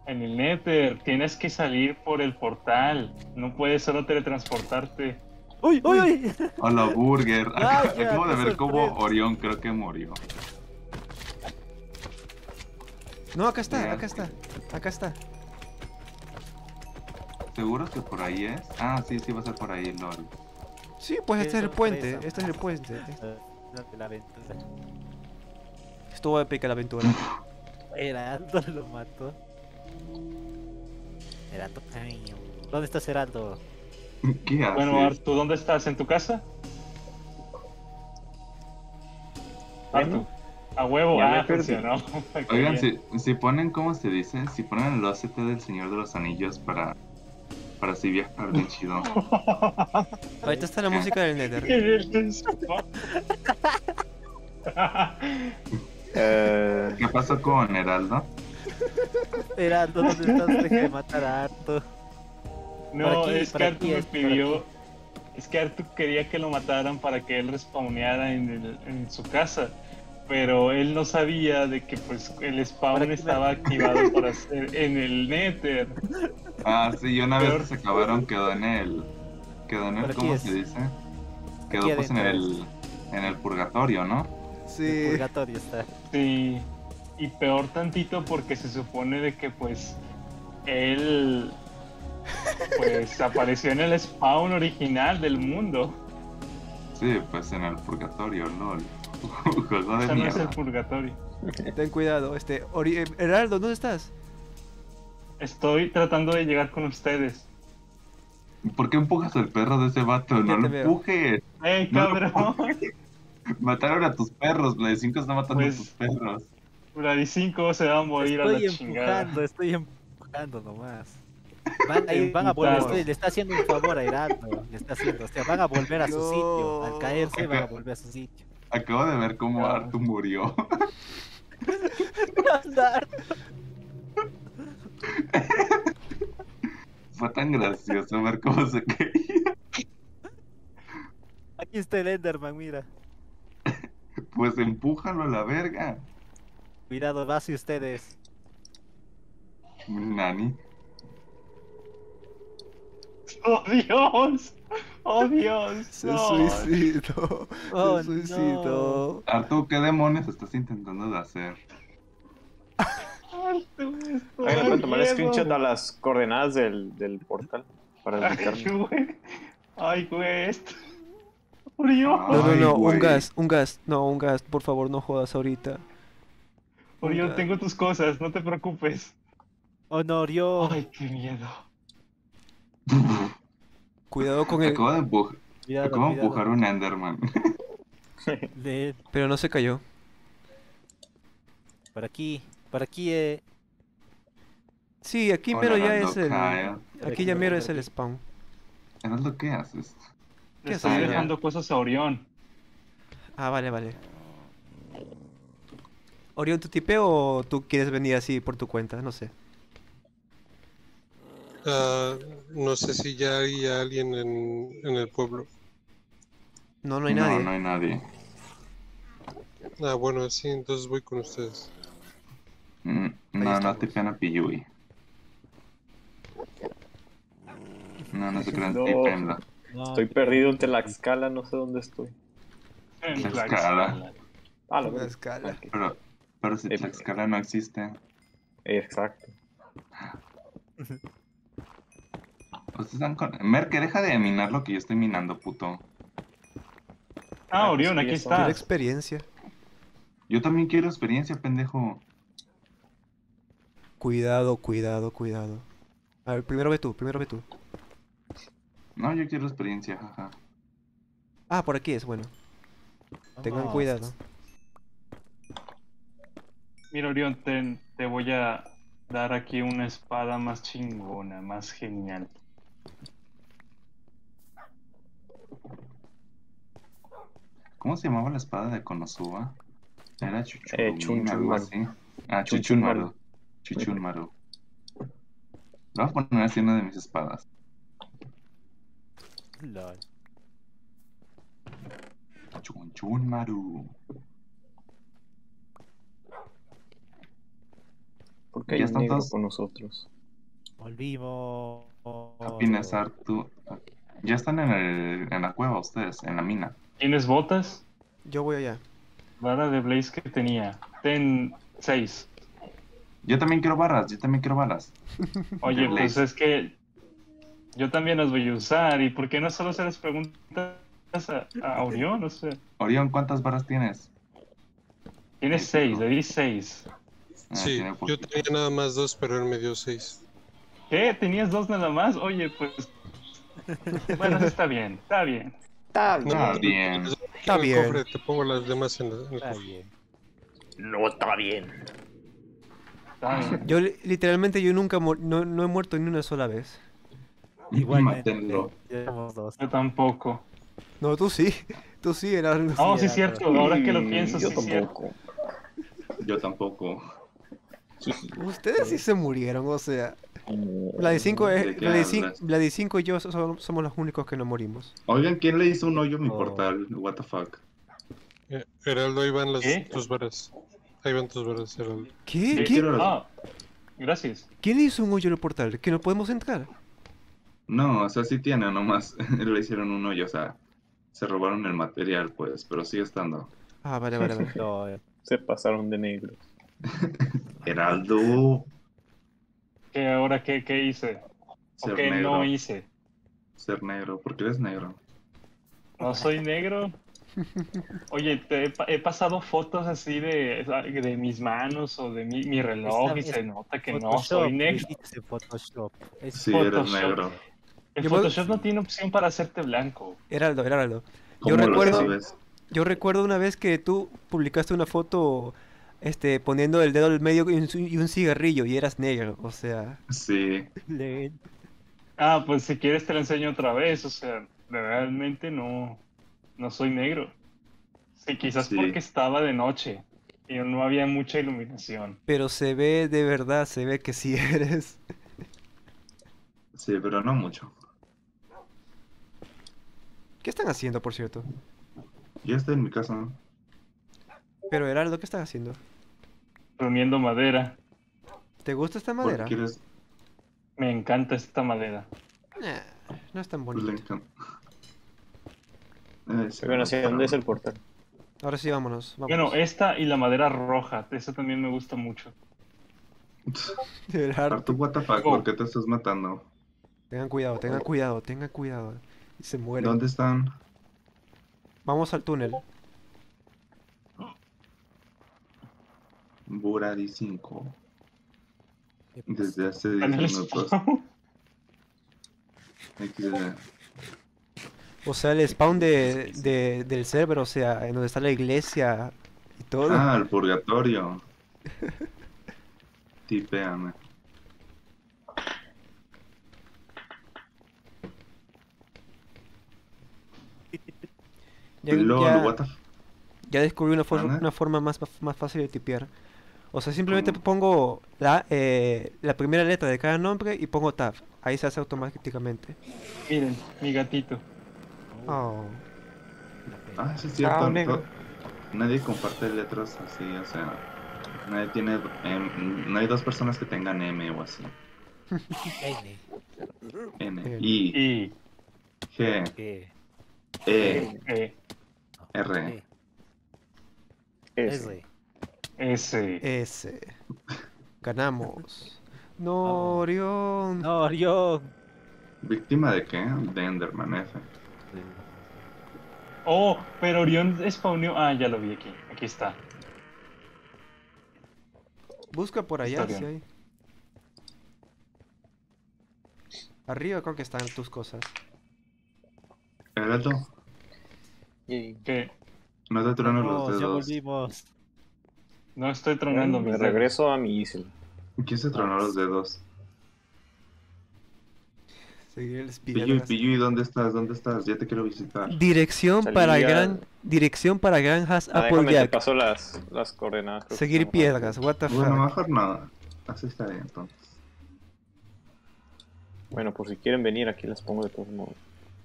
en el Nether. Tienes que salir por el portal. No puedes solo teletransportarte. ¡Uy, uy, uy! Hola, Burger. Acab Ay, acabo de ver cómo Orión creo que murió. No, acá está, Real. acá está. Acá está. ¿Seguro que por ahí es? Ah, sí, sí va a ser por ahí, lol. Sí, pues este es el puente, este es el puente. La aventura. Estuvo épica la aventura. Heraldo lo mató. Heraldo, cariño. ¿Dónde estás, Heraldo? ¿Qué haces? Bueno, Artu, ¿dónde estás? ¿En tu casa? Artu, a huevo, ah, funcionó. Oigan, si, si ponen, ¿cómo se dice? Si ponen el O C T del Señor de los Anillos para... Para así viajar de chido. Ahorita está la música del Nether. eh, ¿Qué pasó con Heraldo? Heraldo, ¿dónde estás? Deja de matar a Artu. No, aquí, es que Artu me pidió. Es que Artu quería que lo mataran para que él respawneara en, el, en su casa. Pero él no sabía de que pues el spawn estaba activado para hacer en el Nether. Ah, sí, yo una vez se acabaron, quedó en el... Quedó en el, ¿cómo se dice? Quedó pues en el... En el purgatorio, ¿no? Sí. El purgatorio está. Sí. Y peor tantito porque se supone de que pues... Él... Pues apareció en el spawn original del mundo. Sí, pues en el purgatorio, lol. Juego de mierda. No es el purgatorio. Ten cuidado, este... Ori... Heraldo, ¿dónde estás? Estoy tratando de llegar con ustedes. ¿Por qué empujas al perro de ese vato? ¡No lo empujes! ¡Ey, cabrón! No empujes. Mataron a tus perros, Blade cinco está matando pues, a tus perros. Blade cinco se va a morir estoy a la empujando, chingada. Estoy empujando nomás. Van, ahí, van a volver, estoy, le está haciendo un favor a Heraldo. Le está haciendo, o sea, van a volver a su no. sitio. Al caerse van a volver a su sitio. Acabo de ver cómo no. Artu murió. Fue tan gracioso ver cómo se caía. Aquí está el Enderman, mira. Pues empújalo a la verga. Cuidado, va hacia ustedes. Nani. ¡Oh, Dios! ¡Oh, Dios! Se no. suicidó. Oh, se suicidó. No. Artu, ¿qué demonios estás intentando de hacer? Voy a tomar screenshot a las coordenadas del, del portal para indicarme. Ay, güey. Orión. No, no, no, un gas, un gas. No, un gas, por favor, no jodas ahorita. Orión, tengo tus cosas, no te preocupes. Oh, no, Orión. Ay, qué miedo. Cuidado con el... Acabo de empujar, cuidado, acabo de empujar un Enderman. Pero no se cayó. Por aquí. Por aquí, eh... Sí, aquí Hola, mero ya Heraldo, es el... Kyle. Aquí ya mero es el spawn. Heraldo, ¿qué haces? ¿Qué haces? Estoy dejando ya? cosas a Orión. Ah, vale, vale. Orión, ¿tú tipeo o tú quieres venir así por tu cuenta? No sé. Uh, no sé si ya hay alguien en, en el pueblo. No, no hay nadie. No, no hay nadie. Ah, bueno, sí, entonces voy con ustedes. Mm, no, no te crean a Piyui. No, no te crean a Pipenda. Estoy perdido en Tlaxcala, no sé dónde estoy. En Tlaxcala. Ah, lo Tlaxcala. Pero, pero si Tlaxcala no existe. Exacto. Ustedes están con... Merkel, deja de minar lo que yo estoy minando, puto. Ah, Orión, aquí está. Quiero experiencia. Yo también quiero experiencia, pendejo. Cuidado, cuidado, cuidado. A ver, primero ve tú, primero ve tú. No, yo quiero experiencia, jaja. Ah, por aquí es, bueno. Vamos. Tengan cuidado. Mira, Orión, te, te voy a dar aquí una espada más chingona, más genial. ¿Cómo se llamaba la espada de Konosuba? Era Chuchunmaru, eh, Chuchunmaru. Así. Ah, Chuchunmaru. Chuchunmaru. Voy a poner así una de mis espadas. Lol. Chuchunmaru. ¿Por qué ya están todos con nosotros? Volvimos. Apenas Artu. Ya están en, el, en la cueva ustedes, en la mina. ¿Tienes botas? Yo voy allá. Barra de Blaze que tenía. Ten seis. Yo también quiero barras, yo también quiero balas. Oye, pues es que yo también las voy a usar. ¿Y por qué no solo se las preguntas a, a Orión? No sé. Orión, ¿cuántas barras tienes? Tienes seis, le di seis. Ah, sí, yo tenía nada más dos, pero él me dio seis. ¿Qué? ¿Tenías dos nada más? Oye, pues... Bueno, está bien, está bien. Está bien. No, bien. Está en el bien. Cofre, te pongo las demás en, la, en el está cofre. Bien. No, está bien. Está bien. Yo literalmente yo nunca no, no he muerto ni una sola vez. Igualmente. Yo, yo tampoco. No, tú sí. Tú sí eras. No, oh, sí es cierto. Pero... Ahora que lo pienso, yo sí tampoco. Cierto. Yo tampoco. Ustedes sí se murieron, o sea. Vladi cinco y yo so, somos los únicos que no morimos. Oigan, ¿quién le hizo un hoyo a mi oh. portal? What the fuck. Eh, Heraldo, ahí van las, tus varas. Ahí van tus varas, Heraldo. ¿Qué? ¿Qué? Ah, gracias. ¿Quién le hizo un hoyo al portal? ¿Que no podemos entrar? No, o sea, sí tiene, nomás le hicieron un hoyo, o sea, se robaron el material, pues, pero sigue estando. Ah, vale, vale, vale. No, se pasaron de negro. Heraldo... ¿Qué ahora qué, qué hice? Ser ¿O qué negro. no hice? Ser negro, ¿por qué eres negro? No soy negro. Oye, te he, he pasado fotos así de, de mis manos o de mi, mi reloj y se nota que Photoshop, no soy negro. Es Photoshop. Es sí, Photoshop. Eres negro. El Photoshop no tiene opción para hacerte blanco. Heraldo, Heraldo. Yo recuerdo, yo recuerdo una vez que tú publicaste una foto... Este, poniendo el dedo al medio y un cigarrillo, y eras negro, o sea... Sí. Ah, pues si quieres te lo enseño otra vez, o sea, realmente no... No soy negro. Sí, quizás sí. Porque estaba de noche, y no había mucha iluminación. Pero se ve de verdad, se ve que sí eres. Sí, pero no mucho. ¿Qué están haciendo, por cierto? Yo estoy en mi casa, ¿no? Pero Heraldo, ¿qué estás haciendo? Reuniendo madera. ¿Te gusta esta madera? Quieres... Me encanta esta madera. Eh, no es tan bonita. Eh, bueno, ¿hacia dónde es el portal? Ahora sí, vámonos, vámonos. Bueno, esta y la madera roja, esa también me gusta mucho. Artu, what the fuck, ¿por qué te estás matando? Tengan cuidado, tengan cuidado, tengan cuidado. Y se mueren. ¿Dónde están? Vamos al túnel. Buradi cinco. Desde hace diez minutos. O sea, el spawn de, de, del server, o sea, en donde está la iglesia y todo. Ah, el purgatorio. Tipeame. Ya, ya, ya descubrí una, for una forma más, más fácil de tipear. O sea, simplemente pongo la, eh, la primera letra de cada nombre y pongo tab. Ahí se hace automáticamente. Miren, mi gatito. Oh. Ah, sí es cierto. Ah, no, nadie comparte letras así, o sea, nadie tiene, eh, no hay dos personas que tengan M o así. N. N. I. I. G. E. E. E. R. S. S. S. Ganamos. No, Orión. No, Orión. ¿Víctima de qué? De Enderman F. Oh, pero Orión spawneó. Ah, ya lo vi aquí. Aquí está. Busca por allá si hay. Arriba creo que están tus cosas. Heraldo. ¿Qué? No te trono los dedos. Ya volvimos. No estoy tronando. Me regreso a mi isla. ¿Quién se tronó los dedos? Pillu, Pillu, ¿y dónde estás? ¿Dónde estás? Ya te quiero visitar. Dirección Salía... para gran dirección para granjas ah, Applejack. Te paso las, las coordenadas. Seguir piedras, what the fuck. Bueno, mejor nada. Así está bien, entonces. Bueno, por si quieren venir aquí las pongo de todos modos.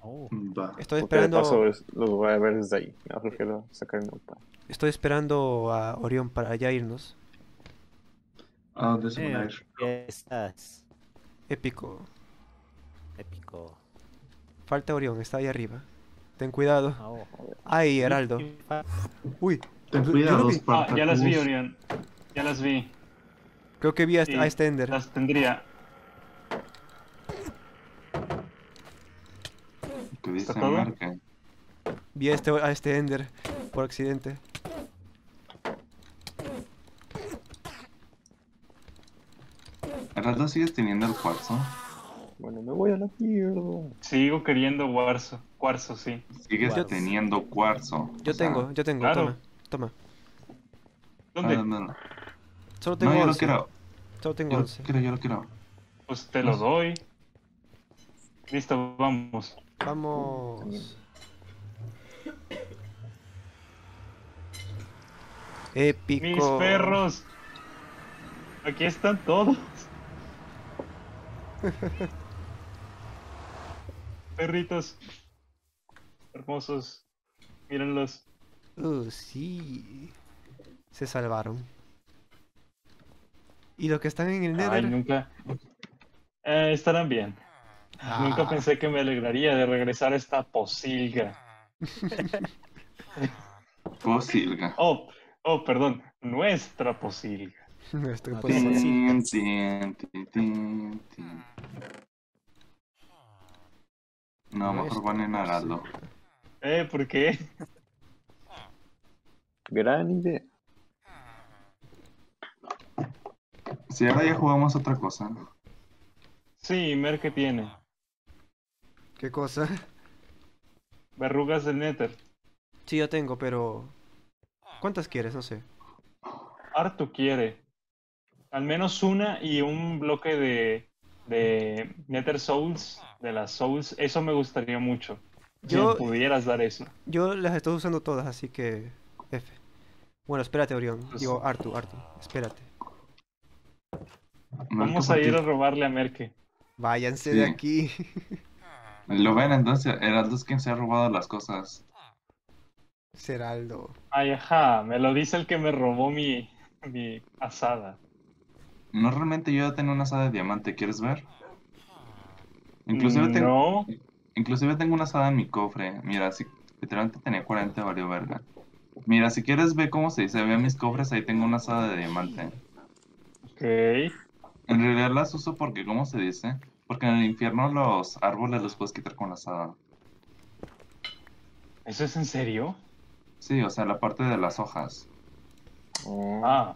Oh. Estoy esperando. Paso, los voy a ver desde ahí. Me voy a sacar el mapa. Estoy esperando a Orión para ya irnos. Ah, de semana. Estás. Épico. Épico. Falta Orión, está ahí arriba. Ten cuidado. Oh, ay, Heraldo. Uy, ten cuidado. Ah, ya las vi, Orión. Ya las vi. Creo que vi a, sí, a Stender. Las tendría. ¿Qué dice Merkel? Vi a este, a este Ender por accidente. ¿Heraldo sigues teniendo el cuarzo? Bueno, me voy a la mierda. Sigo queriendo cuarzo, cuarzo, sí. Sigues cuarzo. Teniendo cuarzo. Yo tengo, sea... yo tengo, claro. Toma, toma. ¿Dónde? Ah, no, no. Solo tengo no, yo once. Lo quiero. Solo tengo yo once. Lo quiero, yo lo quiero. Pues te lo doy. Listo, vamos. Vamos. Épico. Mis perros. Aquí están todos. Perritos hermosos, mírenlos. Uh, sí, se salvaron. Y los que están en el Nether. Ay, nunca eh, estarán bien. Ah. Nunca pensé que me alegraría de regresar a esta posilga. Posilga. Oh, oh, perdón, nuestra posilga. Nuestra posilga. Tín, tín, tín, tín, tín. No, mejor van en Heraldo. Eh, ¿por qué? Gran idea. Si ahora ya jugamos otra cosa. Sí, Mer, ¿qué tiene? ¿Qué cosa? Verrugas del Nether. Sí, yo tengo, pero... ¿cuántas quieres? No sé. Artu quiere. Al menos una y un bloque de... de Nether Souls, de las Souls, eso me gustaría mucho. Yo, si pudieras dar eso. Yo las estoy usando todas, así que F. Bueno, espérate, Orión. Digo, Artu, Artu, espérate. Vamos a ir a robarle a Merke. Váyanse sí. de aquí. Lo ven entonces, Heraldo es quien se ha robado las cosas. Heraldo. Ay, ajá, me lo dice el que me robó mi, mi asada. No, realmente yo ya tengo una asada de diamante, ¿quieres ver? Inclusive no. tengo Inclusive tengo una asada en mi cofre. Mira, si literalmente tenía cuarenta, valió verga. Mira, si quieres ver cómo se dice, ve mis cofres, ahí tengo una asada de diamante. Ok. En realidad las uso porque, ¿cómo se dice? Porque en el infierno los árboles los puedes quitar con la asada. ¿Eso es en serio? Sí, o sea, la parte de las hojas. Ah.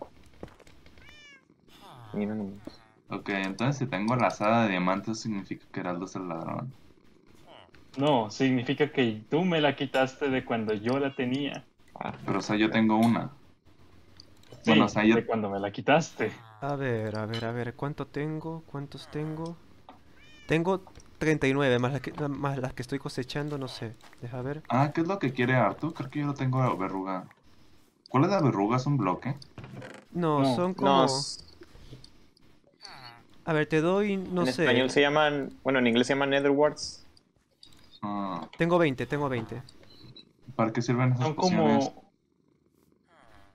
Ok, entonces si tengo la asada de diamantes significa que Heraldo es el ladrón. No, significa que tú me la quitaste de cuando yo la tenía. Ah, pero o sea, yo tengo una. Sí, bueno, o sea, yo... de cuando me la quitaste. A ver, a ver, a ver, ¿cuánto tengo? ¿Cuántos tengo? Tengo treinta y nueve, más las que, más las que estoy cosechando, no sé. Deja ver. Ah, ¿qué es lo que quiere Artu? Creo que yo lo tengo de verruga. ¿Cuál es la verruga? ¿Es un bloque? No, no son como... No, A ver, te doy, no sé... En español se llaman... Bueno, en inglés se llaman Nether Warts. Ah. Tengo veinte, tengo veinte. ¿Para qué sirven esas Son pociones? Como...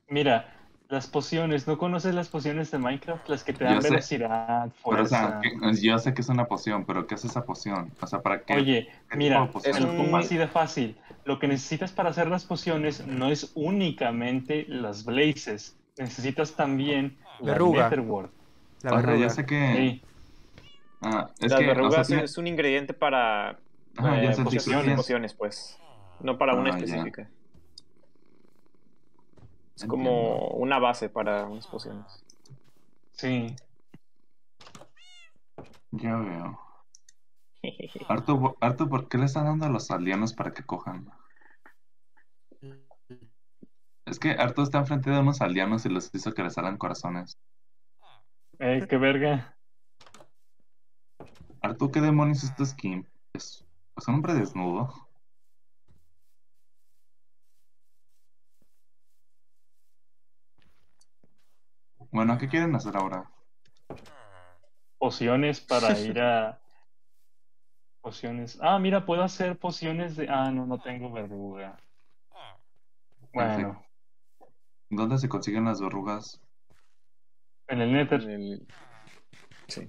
Mira, las pociones. ¿No conoces las pociones de Minecraft? Las que te dan yo velocidad, sé. fuerza... Pero, o sea, yo sé que es una poción, pero ¿qué es esa poción? O sea, ¿para qué? Oye, ¿Qué mira, es un... así de fácil. Lo que necesitas para hacer las pociones no es únicamente las blazes. Necesitas también la Nether Wart. La verruga. O sea, ya sé que... Sí. Ah, es la que, verruga o sea, es un ingrediente para ah, eh, pociones, pociones, pues. No para ah, una específica. Ya. Es Entiendo. como una base para unas pociones. Sí. Ya veo. Artu, Artu, ¿por qué le están dando a los aldeanos para que cojan? Es que Artu está enfrente de unos aldeanos y les hizo que les salgan corazones. Eh, qué verga. Artu, ¿qué demonios es esta skin? ¿Es, es un hombre desnudo? Bueno, ¿qué quieren hacer ahora? Pociones para ir a... Pociones... Ah, mira, puedo hacer pociones de... Ah, no, no tengo verruga. Bueno. ¿Dónde se consiguen las verrugas? En el Nether. En el... Sí.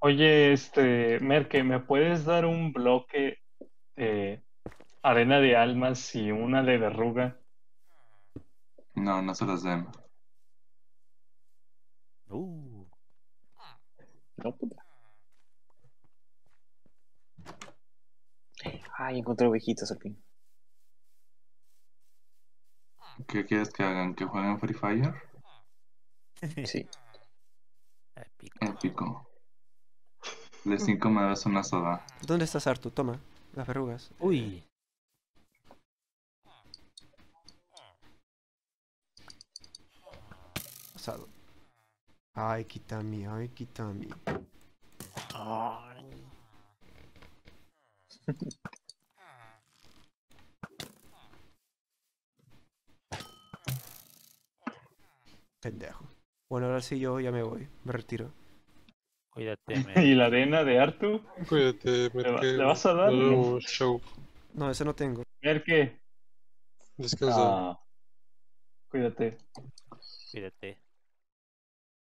Oye, este, Merkel, ¿me puedes dar un bloque de arena de almas y una de verruga? No, no se las den. Uh. No, puta. Ay, encontré ovejitas al fin. ¿Qué quieres que hagan? ¿Que jueguen Free Fire? Sí. Épico. Épico. De cinco me das una soda. ¿Dónde estás, Artu? Toma, las verrugas. Uy. Pasado. Ay, Kitami, ay, Kitami. Ay. Pendejo. Bueno, ahora sí yo ya me voy, me retiro. Cuídate, Merkel. ¿Y la arena de Artu? Cuídate, Merkel. ¿Le vas a dar? No, show. No, eso no tengo. Merkel. Descansa. Ah. Cuídate. Cuídate.